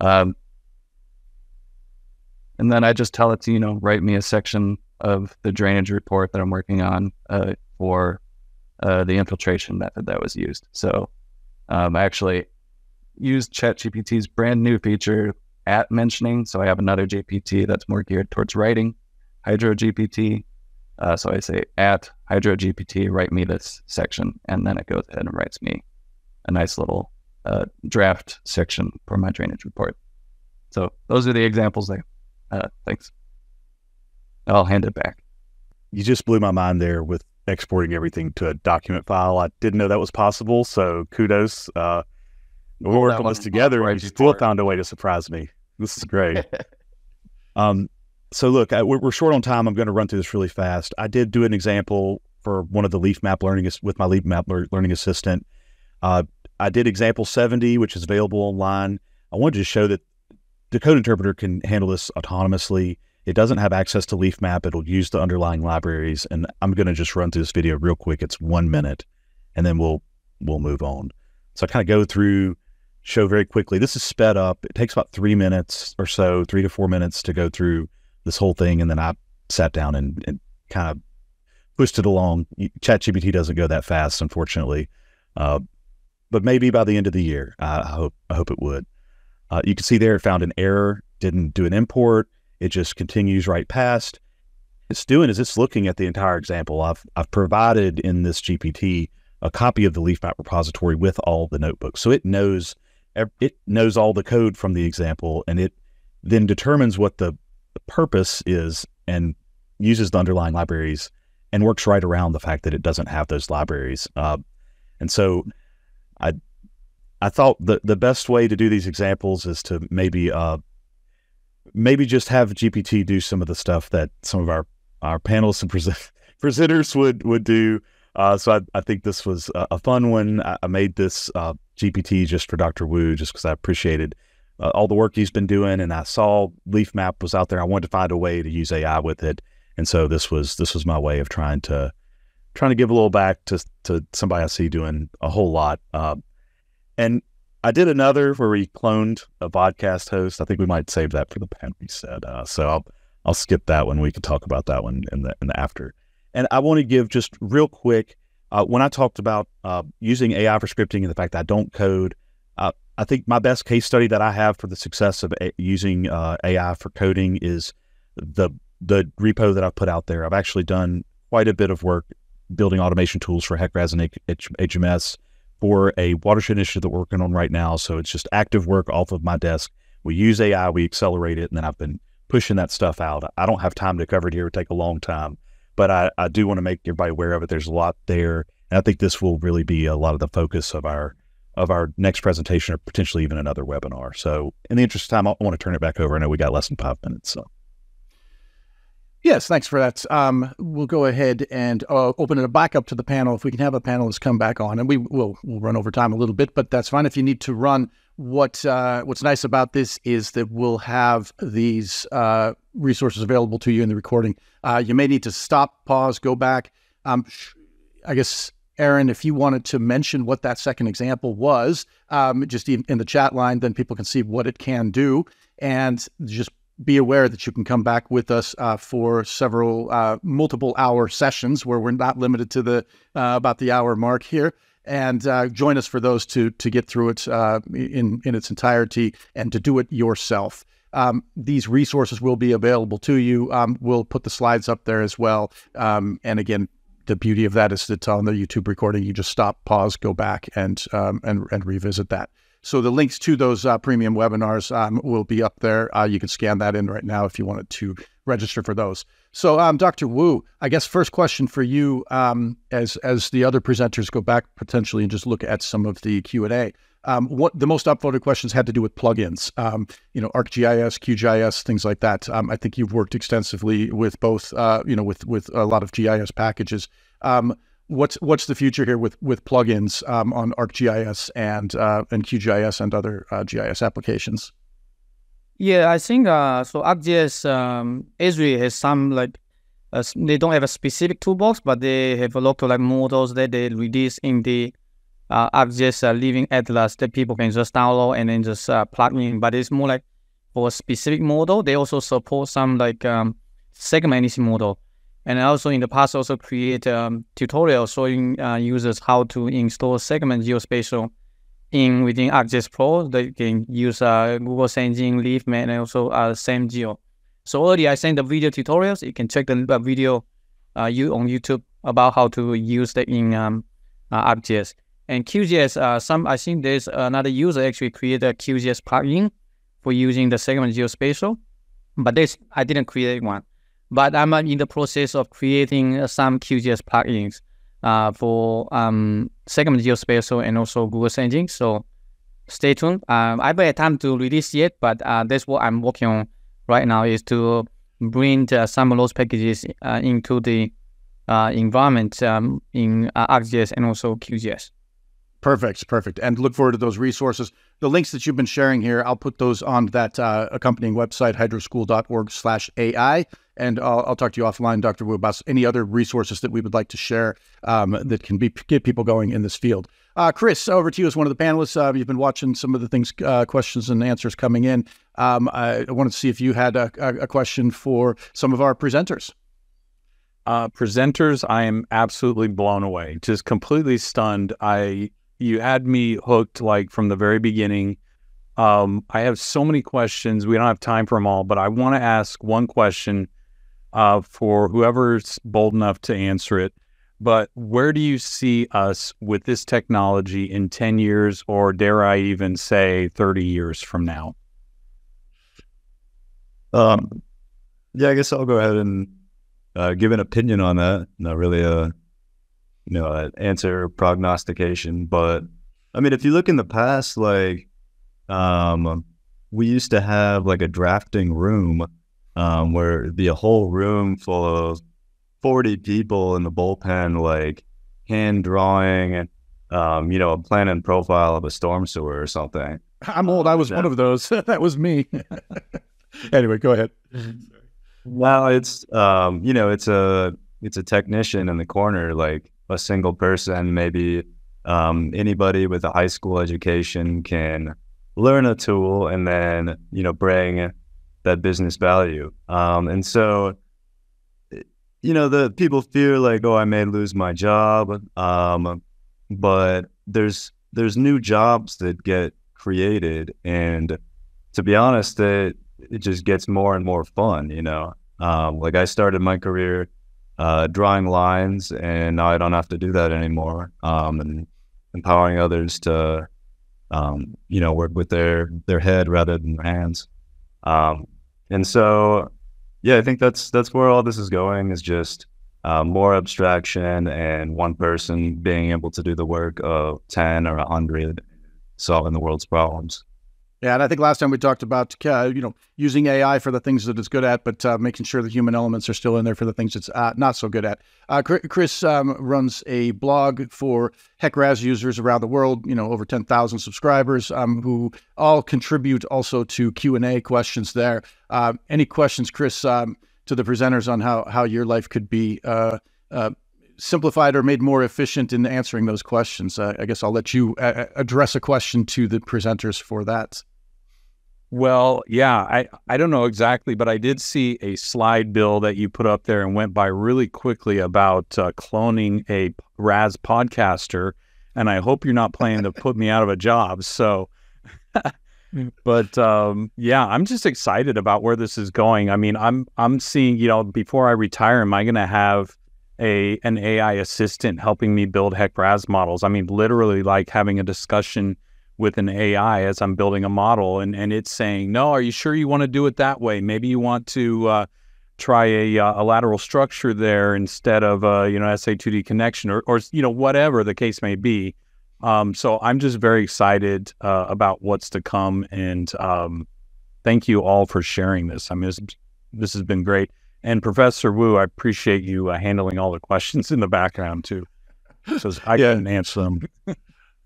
Um, and then I just tell it to, you know, write me a section of the drainage report that I'm working on uh, for uh, the infiltration method that was used. So um, I actually used ChatGPT's brand new feature at mentioning. So I have another G P T that's more geared towards writing, HydroGPT. Uh, so I say at HydroGPT, write me this section, and then it goes ahead and writes me a nice little uh, draft section for my drainage report. So those are the examples there. Uh, thanks. I'll hand it back. You just blew my mind there with exporting everything to a document file. I didn't know that was possible, so kudos. Uh, we well, worked on this together, and you still found a way to surprise me. This is great. um. So look, I, we're short on time. I'm going to run through this really fast. I did do an example for one of the LeafMap learning with my LeafMap learning assistant. Uh, I did example seventy, which is available online. I wanted to show that the code interpreter can handle this autonomously. It doesn't have access to LeafMap. It'll use the underlying libraries. And I'm going to just run through this video real quick. It's one minute, and then we'll we'll move on. So I kind of go through, show very quickly. This is sped up. It takes about three minutes or so, three to four minutes to go through this whole thing, and then I sat down and, and kind of pushed it along. ChatGPT doesn't go that fast, unfortunately, uh, but maybe by the end of the year, uh, I hope I hope it would. Uh, you can see there it found an error, didn't do an import. It just continues right past. It's doing is it's looking at the entire example. I've I've provided in this G P T a copy of the LeafMap repository with all the notebooks, so it knows it knows all the code from the example, and it then determines what the the purpose is and uses the underlying libraries and works right around the fact that it doesn't have those libraries. Uh, and so I I thought the, the best way to do these examples is to maybe uh, maybe just have G P T do some of the stuff that some of our, our panelists and present, presenters would, would do. Uh, so I, I think this was a, a fun one. I, I made this uh, G P T just for Doctor Wu, just because I appreciated Uh, all the work he's been doing, and I saw LeafMap was out there. I wanted to find a way to use A I with it, and so this was this was my way of trying to trying to give a little back to to somebody I see doing a whole lot. Uh, and I did another where we cloned a podcast host. I think we might save that for the panel we said. Uh, so I'll I'll skip that one. We can talk about that one in the in the after. And I want to give just real quick uh, when I talked about uh, using A I for scripting and the fact that I don't code. Uh, I think my best case study that I have for the success of a using uh, A I for coding is the the repo that I've put out there. I've actually done quite a bit of work building automation tools for H E C R A S and H M S for a watershed initiative that we're working on right now. So it's just active work off of my desk. We use A I, we accelerate it, and then I've been pushing that stuff out. I don't have time to cover it here. It would take a long time, but I, I do want to make everybody aware of it. There's a lot there, and I think this will really be a lot of the focus of our of our next presentation or potentially even another webinar. So in the interest of time, I want to turn it back over. I know we got less than five minutes. So yes, thanks for that. Um, we'll go ahead and uh, open it back up to the panel. If we can have a panelist come back on, and we will we'll run over time a little bit, but that's fine if you need to run. What uh, what's nice about this is that we'll have these uh, resources available to you in the recording. Uh, you may need to stop, pause, go back. Um, I guess, Aaron, if you wanted to mention what that second example was, um, just in, in the chat line, then people can see what it can do. And just be aware that you can come back with us uh, for several uh, multiple hour sessions where we're not limited to the uh, about the hour mark here. And uh, join us for those to to get through it uh, in, in its entirety and to do it yourself. Um, these resources will be available to you. Um, we'll put the slides up there as well. Um, and again, the beauty of that is that on the YouTube recording, you just stop, pause, go back, and um, and, and revisit that. So the links to those uh, premium webinars um, will be up there. Uh, you can scan that in right now if you wanted to register for those. So um, Doctor Wu, I guess first question for you, um, as as the other presenters go back potentially and just look at some of the Q and A, um, what the most upvoted questions had to do with plugins, um, you know, ArcGIS, Q G I S, things like that. Um, I think you've worked extensively with both, uh, you know, with with a lot of G I S packages. Um, What's what's the future here with with plugins um, on ArcGIS and uh, and Q G I S and other uh, G I S applications? Yeah, I think uh, so. ArcGIS um, Esri has some like uh, they don't have a specific toolbox, but they have a lot of like models that they release in the uh, ArcGIS uh, Living Atlas that people can just download and then just uh, plug in. But it's more like for a specific model. They also support some like um, segment anything model. And also in the past, also create um, tutorials showing uh, users how to install segment geospatial in within ArcGIS Pro. They can use uh, Google Earth Engine, LeafMap, and also uh, SamGeo. So already I sent the video tutorials. You can check the video uh, you on YouTube about how to use that in um, uh, ArcGIS. And Q G I S, uh, some I think there's another user actually created a Q G I S plugin for using the segment geospatial, but this I didn't create one. But I'm in the process of creating some Q G I S plugins uh, for um, Segment Geospatial and also Google Earth Engine. So stay tuned. Um, I haven't had time to release yet, but uh, that's what I'm working on right now, is to bring uh, some of those packages uh, into the uh, environment um, in uh, ArcGIS and also Q G I S. Perfect, perfect. And look forward to those resources. The links that you've been sharing here, I'll put those on that uh, accompanying website, hydroschool dot org slash A I. And I'll, I'll talk to you offline, Doctor Wu, about any other resources that we would like to share um, that can be, get people going in this field. Uh, Chris, over to you as one of the panelists. Uh, you've been watching some of the things, uh, questions and answers coming in. Um, I wanted to see if you had a, a question for some of our presenters. Uh, presenters, I am absolutely blown away, just completely stunned. I you had me hooked like from the very beginning. Um, I have so many questions. We don't have time for them all, but I want to ask one question uh, for whoever's bold enough to answer it. But where do you see us with this technology in ten years, or dare I even say thirty years from now? Um, yeah, I guess I'll go ahead and uh, give an opinion on that. Not really a, you know, an answer or prognostication, but I mean, if you look in the past, like, um, we used to have like a drafting room, um, where it'd be a whole room full of forty people in the bullpen, like hand drawing and, um, you know, a plan and profile of a storm sewer or something. I'm old. I was yeah. one of those. That was me. Anyway, go ahead. Well, it's, um, you know, it's a, it's a technician in the corner, like a single person, maybe, um, anybody with a high school education can learn a tool and then, you know, bring that business value. Um, and so, you know, the people fear like, oh, I may lose my job. Um, but there's, there's new jobs that get created. And to be honest, it, it just gets more and more fun, you know? Um, like I started my career uh, drawing lines, and now I don't have to do that anymore. Um, and empowering others to, um, you know, work with their, their head rather than their hands. Um, and so, yeah, I think that's, that's where all this is going, is just, uh, more abstraction and one person being able to do the work of ten or a hundred, solving the world's problems. Yeah, and I think last time we talked about, uh, you know, using A I for the things that it's good at, but uh, making sure the human elements are still in there for the things it's uh, not so good at. Uh, Chris um, runs a blog for H E C R A S users around the world, you know, over ten thousand subscribers um, who all contribute also to Q and A questions there. Uh, any questions, Chris, um, to the presenters on how, how your life could be uh, uh, simplified or made more efficient in answering those questions? Uh, I guess I'll let you uh, address a question to the presenters for that. Well, yeah, I, I don't know exactly, but I did see a slide, Bill, that you put up there and went by really quickly about uh, cloning a R A S podcaster. And I hope you're not planning to put me out of a job. So, but um, yeah, I'm just excited about where this is going. I mean, I'm I'm seeing, you know, before I retire, am I going to have a an A I assistant helping me build H E C R A S models? I mean, literally like having a discussion with an A I as I'm building a model, and, and it's saying, no, are you sure you want to do it that way? Maybe you want to uh, try a, uh, a lateral structure there instead of, uh, you know, S A two D connection or, or, you know, whatever the case may be. Um, so I'm just very excited uh, about what's to come. And um, thank you all for sharing this. I mean, this, this has been great. And Professor Wu, I appreciate you uh, handling all the questions in the background too, because I yeah. couldn't answer them.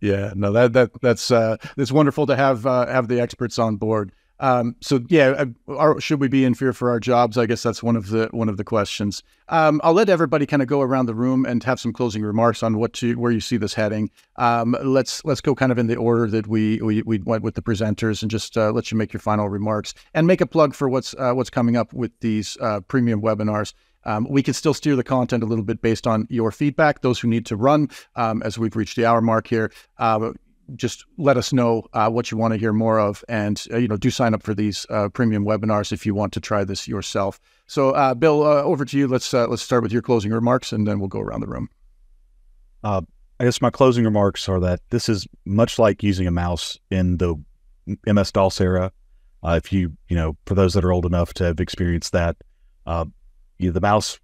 Yeah, no, that that that's uh, it's wonderful to have uh, have the experts on board. Um, so yeah, are, should we be in fear for our jobs? I guess that's one of the one of the questions. Um, I'll let everybody kind of go around the room and have some closing remarks on what to, where you see this heading. Um, let's let's go kind of in the order that we we, we went with the presenters, and just uh, let you make your final remarks and make a plug for what's uh, what's coming up with these uh, premium webinars. Um, we can still steer the content a little bit based on your feedback. Those who need to run, um, as we've reached the hour mark here, uh, just let us know uh, what you want to hear more of, and uh, you know, do sign up for these uh, premium webinars if you want to try this yourself. So, uh, Bill, uh, over to you. Let's uh, let's start with your closing remarks, and then we'll go around the room. Uh, I guess my closing remarks are that this is much like using a mouse in the M S DOS era. Uh, if you you know, for those that are old enough to have experienced that. Uh, You know, the mouse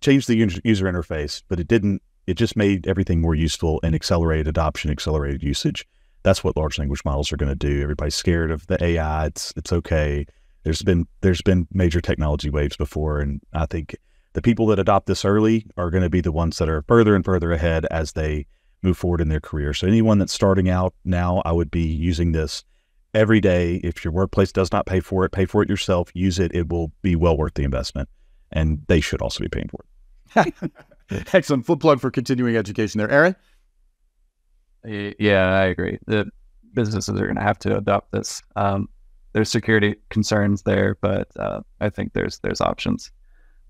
changed the user interface, but it didn't, it just made everything more useful and accelerated adoption, accelerated usage. That's what large language models are going to do. Everybody's scared of the A I. It's, it's okay. There's been, there's been major technology waves before. And I think the people that adopt this early are going to be the ones that are further and further ahead as they move forward in their career. So anyone that's starting out now, I would be using this every day. If your workplace does not pay for it, pay for it yourself, use it. It will be well worth the investment. And they should also be paying for it. Excellent. Full plug for continuing education there. Aaron? Yeah, I agree. The businesses are going to have to adopt this. Um, there's security concerns there, but uh, I think there's there's options.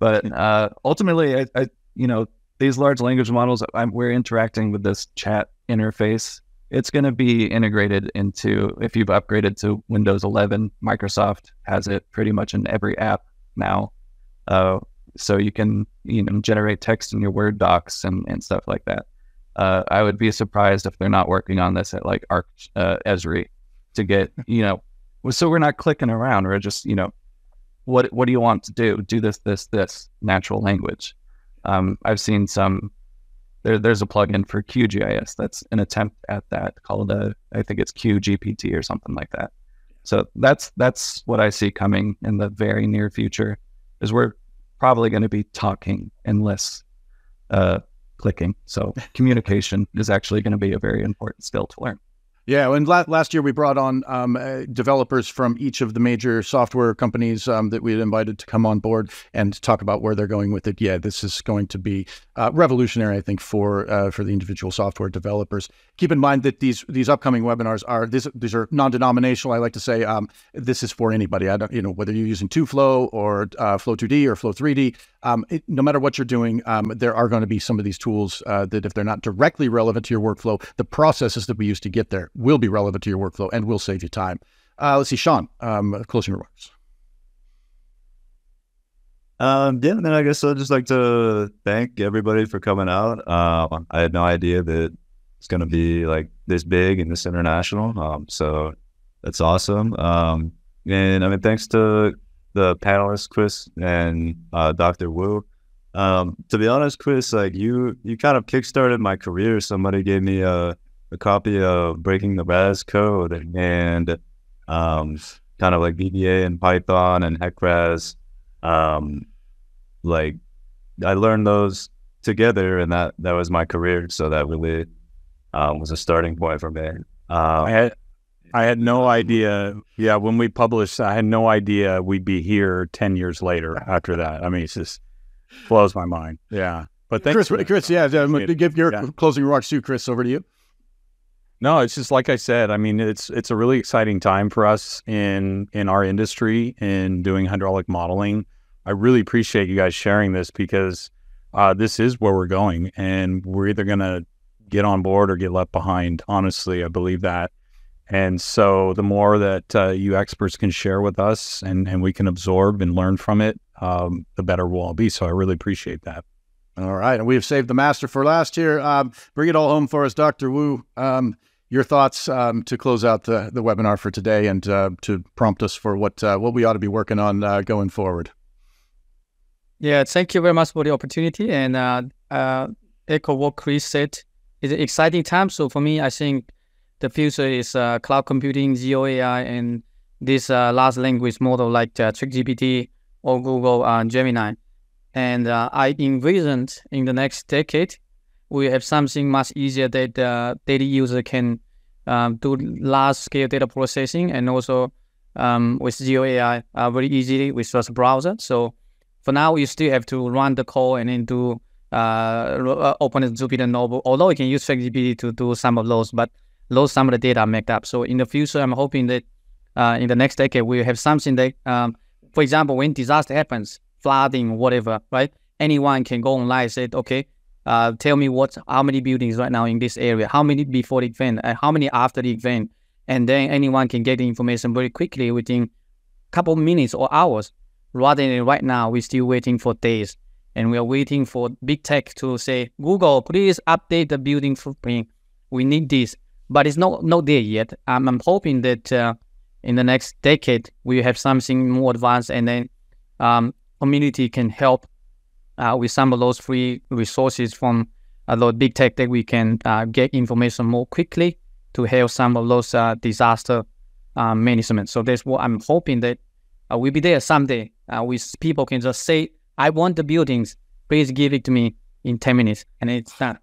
But uh, ultimately, I, I, you know, these large language models, I'm, we're interacting with this chat interface. It's going to be integrated into, if you've upgraded to Windows eleven, Microsoft has it pretty much in every app now. Uh, so you can, you know, generate text in your Word docs and, and stuff like that. Uh, I would be surprised if they're not working on this at like Arc, uh, Esri to get, you know, so we're not clicking around. We're just, you know, what, what do you want to do? Do this, this, this natural language. Um, I've seen some, there, there's a plugin for Q G I S. That's an attempt at that called, a, I think it's Q G P T or something like that. So that's, that's what I see coming in the very near future. Is we're probably going to be talking and less uh, clicking. So communication is actually going to be a very important skill to learn. Yeah, and la last year we brought on um, uh, developers from each of the major software companies um, that we had invited to come on board and talk about where they're going with it. Yeah, this is going to be uh, revolutionary, I think, for uh, for the individual software developers. Keep in mind that these these upcoming webinars are these these are non-denominational. I like to say um, this is for anybody. I don't, you know, whether you're using two flow or uh, flow two D or flow three D. Um, it, no matter what you're doing, um, there are going to be some of these tools uh, that if they're not directly relevant to your workflow, the processes that we use to get there will be relevant to your workflow and will save you time. Uh, let's see, Sean, um, closing remarks. Um, yeah, then I guess I'd just like to thank everybody for coming out. Uh, I had no idea that it's going to be like this big and this international. Um, so that's awesome. Um, and I mean, thanks to the panelists, Chris and uh, Doctor Wu. Um, to be honest, Chris, like you, you kind of kickstarted my career. Somebody gave me a, a copy of Breaking the R A S Code and um, kind of like V B A and Python and H E C R A S. Um, like I learned those together, and that that was my career. So that really um, was a starting point for me. Um, I had I had no idea. Yeah, when we published, I had no idea we'd be here ten years later after that. I mean, it just blows my mind. Yeah. But thank Chris, you. Chris, yeah, give your yeah. closing remarks to Chris. Over to you. No, it's just like I said. I mean, it's it's a really exciting time for us in in our industry in doing hydraulic modeling. I really appreciate you guys sharing this because uh, this is where we're going, and we're either going to get on board or get left behind. Honestly, I believe that. And so the more that uh, you experts can share with us and, and we can absorb and learn from it, um, the better we'll all be. So I really appreciate that. All right. And we have saved the master for last here. Um, bring it all home for us, Doctor Wu. Um, your thoughts um, to close out the, the webinar for today and uh, to prompt us for what, uh, what we ought to be working on uh, going forward. Yeah, thank you very much for the opportunity. And uh, uh, echo what Chris said. It's an exciting time. So for me, I think the future is uh, cloud computing, Geo A I, and this uh, large language model like uh, Trick G P T or Google uh, Gemini. And uh, I envisioned in the next decade, we have something much easier that uh, daily user can um, do large scale data processing, and also um, with Geo A I uh, very easily with just a browser. So for now, you still have to run the code and then do uh, open a Jupyter notebook, although you can use Trick G P T to do some of those, but those some of the data are mixed up. So in the future, I'm hoping that uh, in the next decade, we have something that, um, for example, when disaster happens, flooding, whatever, right? Anyone can go online and say, okay, uh, tell me what, how many buildings right now in this area, how many before the event, and how many after the event. And then anyone can get the information very quickly within a couple of minutes or hours, rather than right now, we're still waiting for days. And we are waiting for big tech to say, Google, please update the building footprint. We need this. But it's not, not there yet. Um, I'm hoping that uh, in the next decade, we have something more advanced, and then um, community can help uh, with some of those free resources from a lot of big tech that we can uh, get information more quickly to help some of those uh, disaster uh, management. So that's what I'm hoping, that uh, we'll be there someday. Uh, with people can just say, I want the buildings. Please give it to me in ten minutes. And it's done.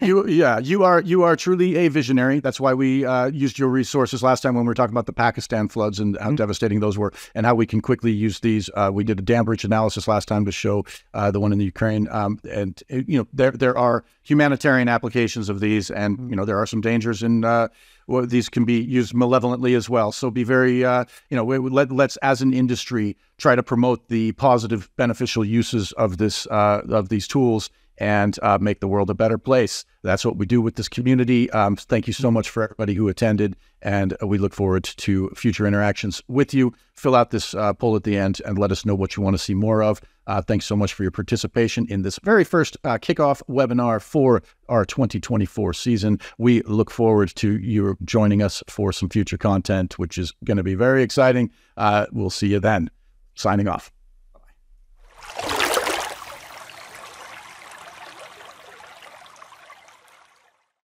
You, yeah, you are you are truly a visionary. That's why we uh, used your resources last time when we were talking about the Pakistan floods and how mm-hmm. devastating those were, and how we can quickly use these. Uh, we did a dam breach analysis last time to show uh, the one in the Ukraine, um, and you know there there are humanitarian applications of these, and mm-hmm. you know there are some dangers in. Uh, Well, these can be used malevolently as well. So be very, uh, you know, let, let's as an industry try to promote the positive, beneficial uses of this uh, of these tools and uh, make the world a better place. That's what we do with this community. Um, thank you so much for everybody who attended, and we look forward to future interactions with you. Fill out this uh, poll at the end and let us know what you want to see more of. Uh, thanks so much for your participation in this very first uh, kickoff webinar for our twenty twenty-four season. We look forward to you joining us for some future content, which is going to be very exciting. Uh, we'll see you then. Signing off.